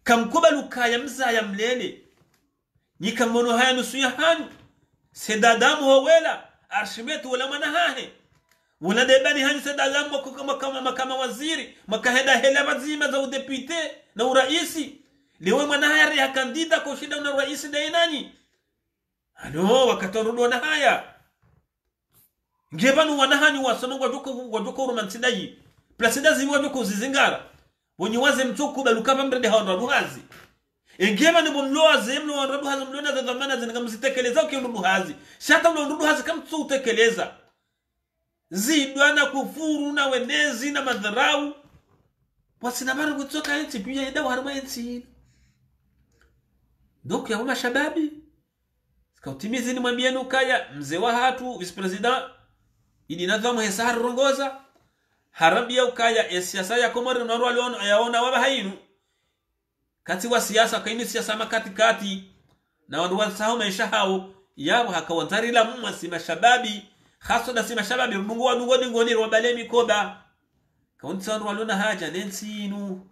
Kamkuba lukaya mza ya mlele. Nika mwono haya nusuya hanu. Sedadamu hawela. Arshimetu wala manahahe. Wala debani hanu sedadamu wakukama makama waziri. Makaheda hela mazima za udepite na uraisi. Lewe manahari ya kandida kushida una uraisi dainani. Ano wakatorudu wanahaya ngebanu wanahani wasonongwa joko wajoko romantidayi plasida ziwa joko zizingara wonyiwaze mtoko balukaba mrede haondodu hazi ngebanu bomloaze mlo wandodu hazi mlona za dhamana zinakamzitekeleza ukiondodu hazi shata mlondodu hazi kamtsu utekeleza zidwana kufuru na wenezi na madharau wasinabara kutoka enti pia yeda harma enti dok ya wama shababi Kautimizi ni mwambia nukaya mzee wa hatu vice president ili nadhamu hesaharu rongoza harambi ya ukaya ya siyasa ya komori unaruwa leonu ayaona waba hainu kati wa siyasa wakainu siyasa makati kati na wanuwa saho maisha hao yabu haka wantari la muma sima shababi khaso na sima shababi mungu wa nungoni ngoni wabale mikoba kaunti wanuwa leona haja nensi inu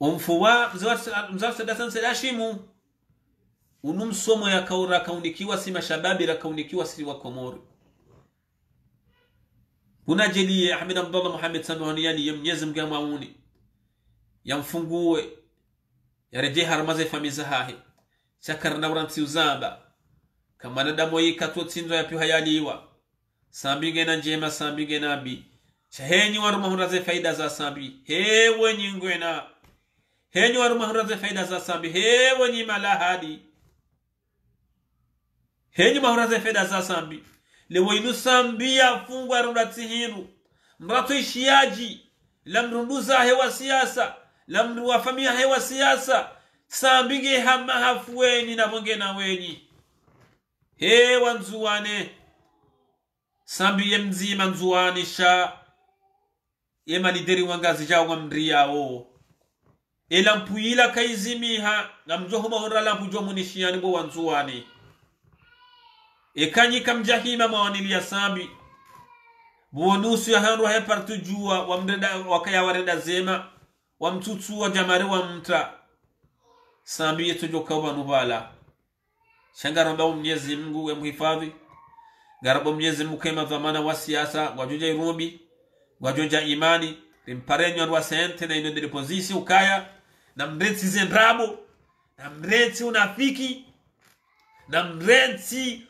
umfuwa mzee wa sedasa msedashimu Unu msomo ya kaura kaunikiwa si mashababi la kaunikiwa si wa komori. Kuna jeli ya Ahmed Abdullah Muhammad Samihoniani ya mnyezi mga mauni. Ya mfunguwe. Ya rejeha ramaze famizahahe. Chakar na uranti uzamba. Kama nadamo yi katuwa tindo ya piuhayali iwa. Sambi ngena njema sambi ngena bi. Chahenyi waruma hunraze faida za sambi. Hewe nyingwena. Henyi waruma hunraze faida za sambi. Hewe nyimalahadi. Henyi mahuraze feda za sambi. Lewo inu sambi ya fungwa rumrati hinu. Mratu ishiaji. Lamrunduza hewa siyasa. Lamruwa familia hewa siyasa. Sambi ge hama hafu weni na mwenge na weni. Hewa nzuwane. Sambi ye mzima nzuwanisha. Ema lideri wangazi jawa mria o. Ela mpuila kaizimi ha. Na mjohu mahura lampu jomu nishiani mwa nzuwane. ekanyi kam jahima mawanili ya sambi buonusu ya hanru hae partujua wa mreda wakaya wareda zema wa mtutu wa jamare wa mta sambi yetu joka wa nubala shanga romba mnyezi Mungu we muhifadhi garabu mnyezi mukema dhamana wa siasa wajuja irumbi wajuja imani rimparenyo anwa sente na inondiri pozisi ukaya na mreti zendrabu na mreti unafiki na mreti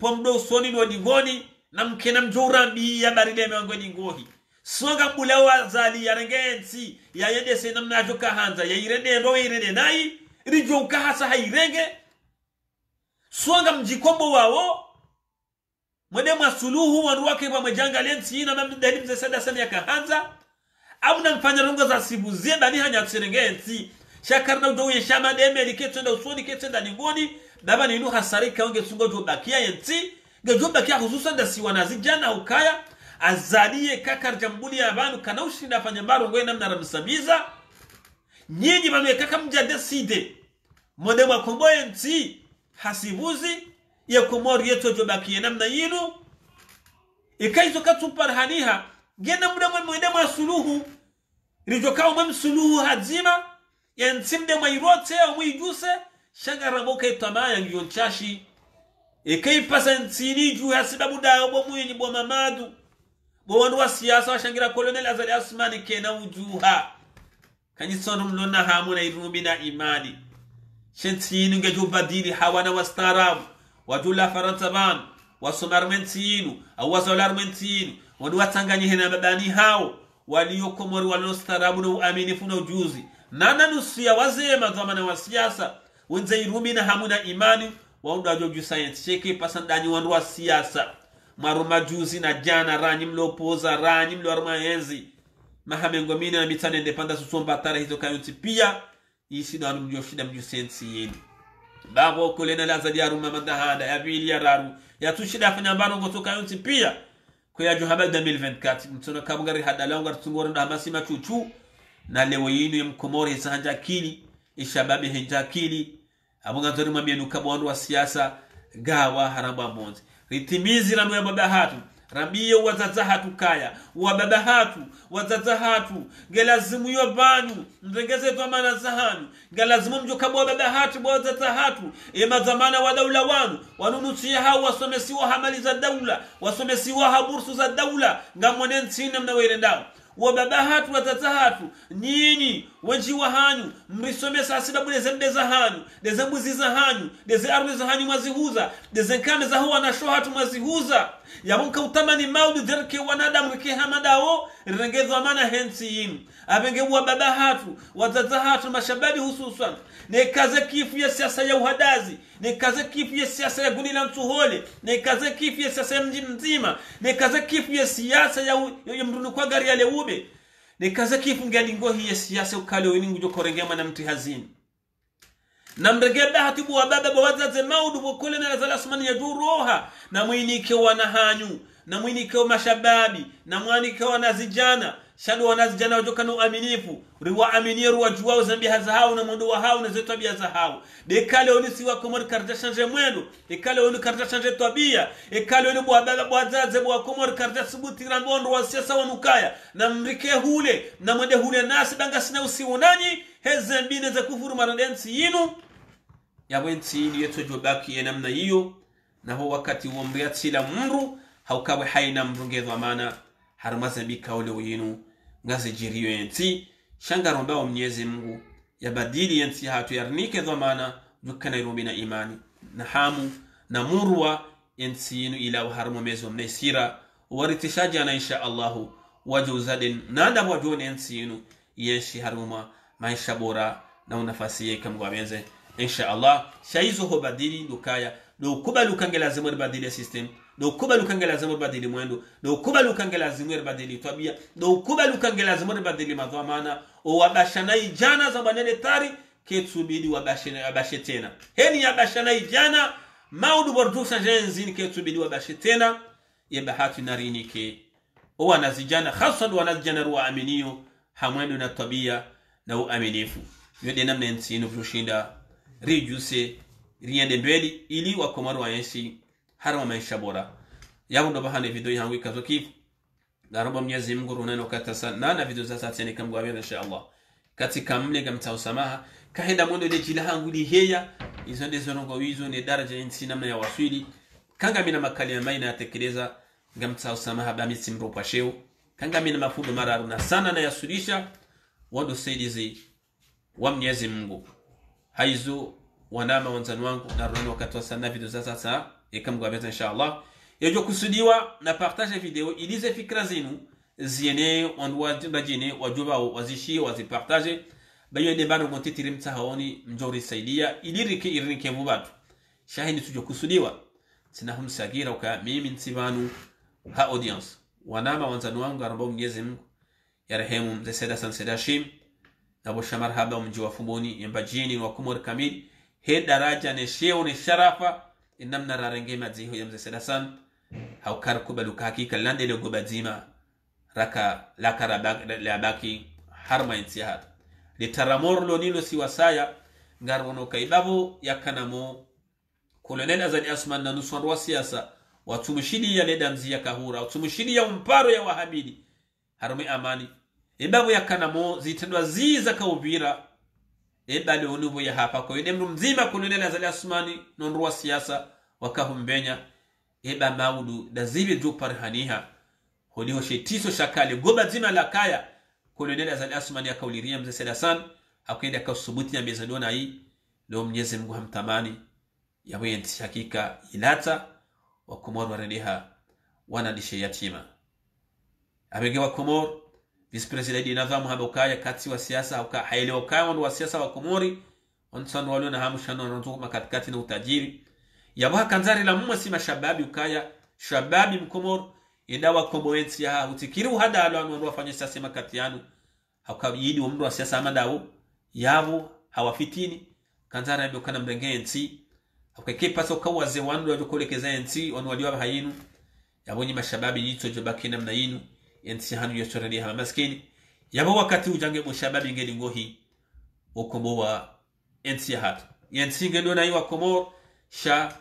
wa mdo usoni wa divoni na mkena mjorambi ya barile mewango ningohi songa mbulewa zali ya rengensi ya yende se na mnajoka hanza ya irene roe irene nai rijo ukahasa hairenge songa mjikombo wao mwede masuluhu wanuwake wa majanga lensi na mdali mze sada sana ya kahanza abu na mfanya rungo za sibu zenda ni hanya kusirengensi shakarna udowe shama deme liketenda usoni ketenda ningoni daba ni inu hasarika unge sungo jobakia yenti Gajobakia hususan da siwanazi jana ukaya azaliye kakar jambuli ya banu kanaushi na fanyambaro ngoye na mnaramsamiza nyinyi banu ya kaka mjade side mwede wakombo yenti hasibuzi ya kumori yeto jobakia na mna yinu ikaizo katuparhaniha gena mwede mwede mwasuluhu rijoka umem suluhu hadzima yenti mde mwairote ya mwijuse shanga ramoka itama ya ngionchashi Ekei pasa ntini juu ya sababu da obo mwenye bwa mamadu bwa wandu wa siasa wa shangira kolonel Azali Asmani kena ujuha kanyisonu mlona hamu na irumbi na imani shentini ngeju badili hawana wa starabu wajula farantaban wasomarmentinu au wazolarmentinu wandu wa tanganyihe na mabani hao waliokomori walio starabu na uaminifu na ujuzi nana nusia wazema dhamana wa siasa wenze irumbi na hamu na imani Wauda joju science cheke pasandani wandu wa siasa maruma juzi na jana ranyi mlopoza ranyi mloaruma enzi mahamengo mina na mitane indepanda susomba tara hizo kayonti pia isi na wanu mjoshida mju sensi yedi babo kolena lazali ya ruma mandahada ya vili ya raru ya tushida afanya mbaro ngoto kayonti pia kwaya juhabada elfu mbili na ishirini na tatu mtona kabungari hadalangu artungoro na hamasima chuchu na lewe inu ya mkomori hisa hanja kili ishababi hanja kili Amunga nzori mambia nukabu wandu wa siasa gawa haramba monzi. Ritimizi ramu ya baba hatu. Rambiye wazaza hatu kaya. Wababa hatu. Wazaza hatu. Gelazimu yobanu. Mzengeze tuwa mana zahanu. Gelazimu mjokabu wa baba hatu. Wazaza hatu. Ema zamana wa daula wanu. Wanunusia hao wasomesiwa hamali za daula. Wasomesiwa habursu za daula. Ngamwane ntina mna weirendao. Wababa hatu wataza hatu nyinyi wenji wa hanyu mrisomesa asibabu lezembe za hanyu lezembuzi za hanyu leze arwe za hanyu mazihuza leze nkame za huwa na shoha hatu mazihuza ya munka utamani maudu dherke wanadamu kike hamadao rengezo amana hensi inu avenge wababa hatu wataza hatu mashababi hususan nekaze kifu ya siasa ya uhadazi nekaze kifu ya siasa ya gunila mtuhole nekaze kifu ya siasa ya mji mzima nekaze kifu ya siasa ya mrunu kwa gari ya lewube nekaza kifu ngelingo hiye siyase ukale uiningu jokorengema na mtihazini na mregeba hatibu wababa wazaze maudu wakule na Azali Asmani ya juroha na mwinike wanahanyu na mwinike wa mashababi na mwinike wanazijana shadu wanazijana wajoka na uaminifu riwa aminiru wajuwao zambi hazahau na mundu wahau na zetu abia zahau dekale unisi wakumori karja shanje mwenu dekale unu karja shanje tuabia dekale unu buwababa buwazaze wakumori karja subuti rambondo wa siasa wanukaya na mrike hule na mwende hule nasi banga sina usiwunanyi heze mbine za kufuru maradensi inu ya wenti ini yetu jobaki ya namna iyo na huo wakati uomriya chila mru haukawe haina mrungezo amana harumaze mbika ule uyinu ngazi jiriyo yenti shanga romba wa mnyezi Mungu ya badili yenti hatu ya rinike dhamana jukana irumbi na imani na hamu na murwa yenti inu ila uharumu mezi wa mnesira waritishaji ana insha Allahu wajuzadin nanda wajone yenti inu yenshi haruma maisha bora na unafasiye kamguwa meze insha Allah shaizo ho badili dukaya nukubalu kange lazimu badili ya system do kubalu kange lazimu badili mwendo do kubalu kange lazimu badili tabia do kubalu kange lazimu badili madhamana o wabashana ijana za banene tari ketubidi wabashana wabashe tena heni yabashana ijana maudu bordusha jenzini ketubidi wabashe tena yebahatu narinike o wanazijana khasan wanazijana ruwa aminiyo hamwendo na tabia na uaminifu yode namna nsinu vushinda reduce riende mbeli ili wakomaru waensi harama maisha bora. Yabu ndo bahane video yangu ikazokivu. Na roba Mwenyezi Mungu runeno katasa nana video za sasa ni kamgwa bila inshallah. Katika mlega mtausamaha kaenda mwendo ile jilangu liheya izo ndizo ngo wizo ni daraja insi namna ya waswili kanga mina makali ya maina yatekeleza ngamtausamaha bamisi mropa sheu kanga mina mafudo mararu na sana na yasulisha wado saidizi wa Mwenyezi Mungu haizo wanama wanzani wangu na runeno katasa na video za sasa ikamgwa bila inshallah. Yejo kusudiwa na partage video ilize fikra zinu ziene onwa tibajine wajuba wazishi wazipartage bayo de bano gonti tirimta haoni mjori saidia ilirike irinke mubatu shahidi tujo kusudiwa sinahum sagira ka mimi nsibanu ha audience wanama wanzani wangu arabo Mwenyezi Mungu yarehemu mzee Saida San Saida Shim na bosha marhaba mjiwa fumoni yambajini wa kumur kamil he daraja ne sheo ne sharafa inamna rarenge madziho ya mzee Saida San haukar kubalu hakika lande le gobadzima raka la karabak la baki harma intihat litaramor lo nilo siwasaya ngarono kaibabu yakanamo kolonel Azali Asman na nuswan wa siasa watumshidi ya ledamzi ya kahura watumshidi ya mparo ya wahabidi harume amani ebabu yakanamo zitendwa ziza kaubira ebale onubu ya hapa ko yedemru mzima kolonel Azali Asman nonro wa siasa wakahumbenya eba maudu dazibi jupar haniha holiho shetiso shakale goba zima la kaya kolonel Azali Asman yakauliria mzee Saida San akaenda kasubuti na mezadona hii leo Mwenyezi Mungu hamtamani yawe nti hakika ilata wa Komor waredeha wana dishe yatima amegewa Komor vice president inazamu habokaya kati wa siasa au ka haelewa kaya wa siasa wa Komori wansanwa leo na hamshana wanatoka makatikati na utajiri yabaha kanzari la mumasi mashababi ukaya shababi mkomor indawa komboensi ya hutikiru hada alo anu wafanya siasa makatianu hakawidi umru wa siasa amadao yavu hawafitini kanzari ambi ukana mrenge nti hakakipasa ukawaze wanu wajokolekeza nti wanuwaliwa hayinu yabonyi mashababi jito jobakina mna inu nti hanu yochoreli hama maskini yabu wakati ujange mshababi ngelingohi ukombowa nti ya hatu nti ngelona iwa Komor sha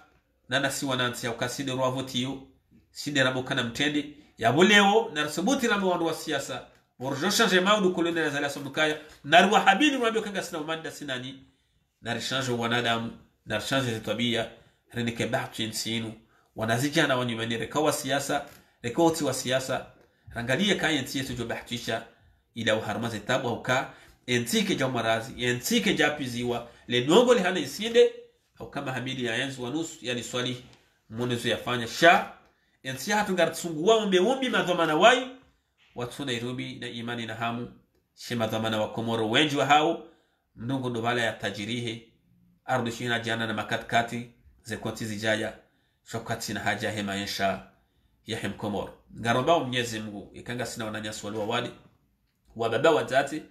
nana si wanansi ya ukaside ruwa votiyo side rabu kana mtende ya buleo narasubuti rabu wandu wa siyasa warjo shanje maudu kolonel Azali Asman kaya naruwa habili mwabio kanga sina umanda sinani narishanje wanadamu narishanje zitabia renike bahtu insinu wanazijana wanyumani reka wa siyasa reka oti wa siyasa rangalia kaya ntiye tujo bahtuisha ila uharumaze tabu wauka entike jaumarazi entike japiziwa lenuongo lihana isinde au kama hamili ya enzu wanusu yani swali mwonezu yafanya sha enzi ya hatu ngartsungu wao mbeumbi madhamana wai watuna irubi na imani na hamu shi madhamana wa Komoro wenji wa hao mdungu ndovala ya tajirihe ardushina jana na makatkati zekoti zijaya shokati na haja hema ensha ya hem Komoro ngarobao Mwenyezi Mungu ikanga sina wananyasi waluwa wali wababa wa dhati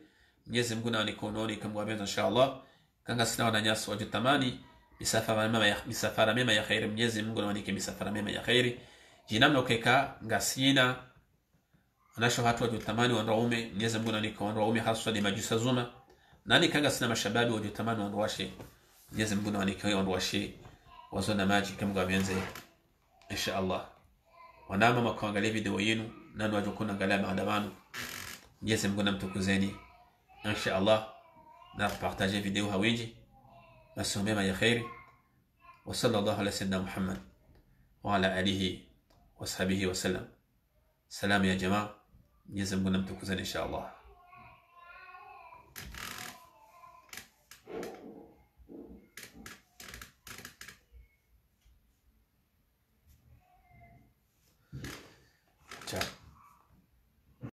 Mwenyezi Mungu na wanikononi kamwabenza inshallah kanga sina wananyasi wajutamani misafara mema ya misafara mema ya khairi Mwenyezi Mungu anawanike misafara mema ya khairi jinamno keka ngasina anasho hatu wajutamani wanaume Mwenyezi Mungu anawanike wanaume hasa ni majusa zuma nani kanga sina mashababi wajutamani wanawashe Mwenyezi Mungu anawanike wanawashe wazona maji kama gavenze inshallah wanama makaangalia video yenu nani wajukuna angalia maandamano Mwenyezi Mungu namtukuzeni inshallah na partager video hawiji مسوميما يا خير وصلى الله على سيدنا محمد وعلى آله وصحبه وسلم. سلام يا جماعة يزمكم نمتكوزن إن شاء الله. تشاو.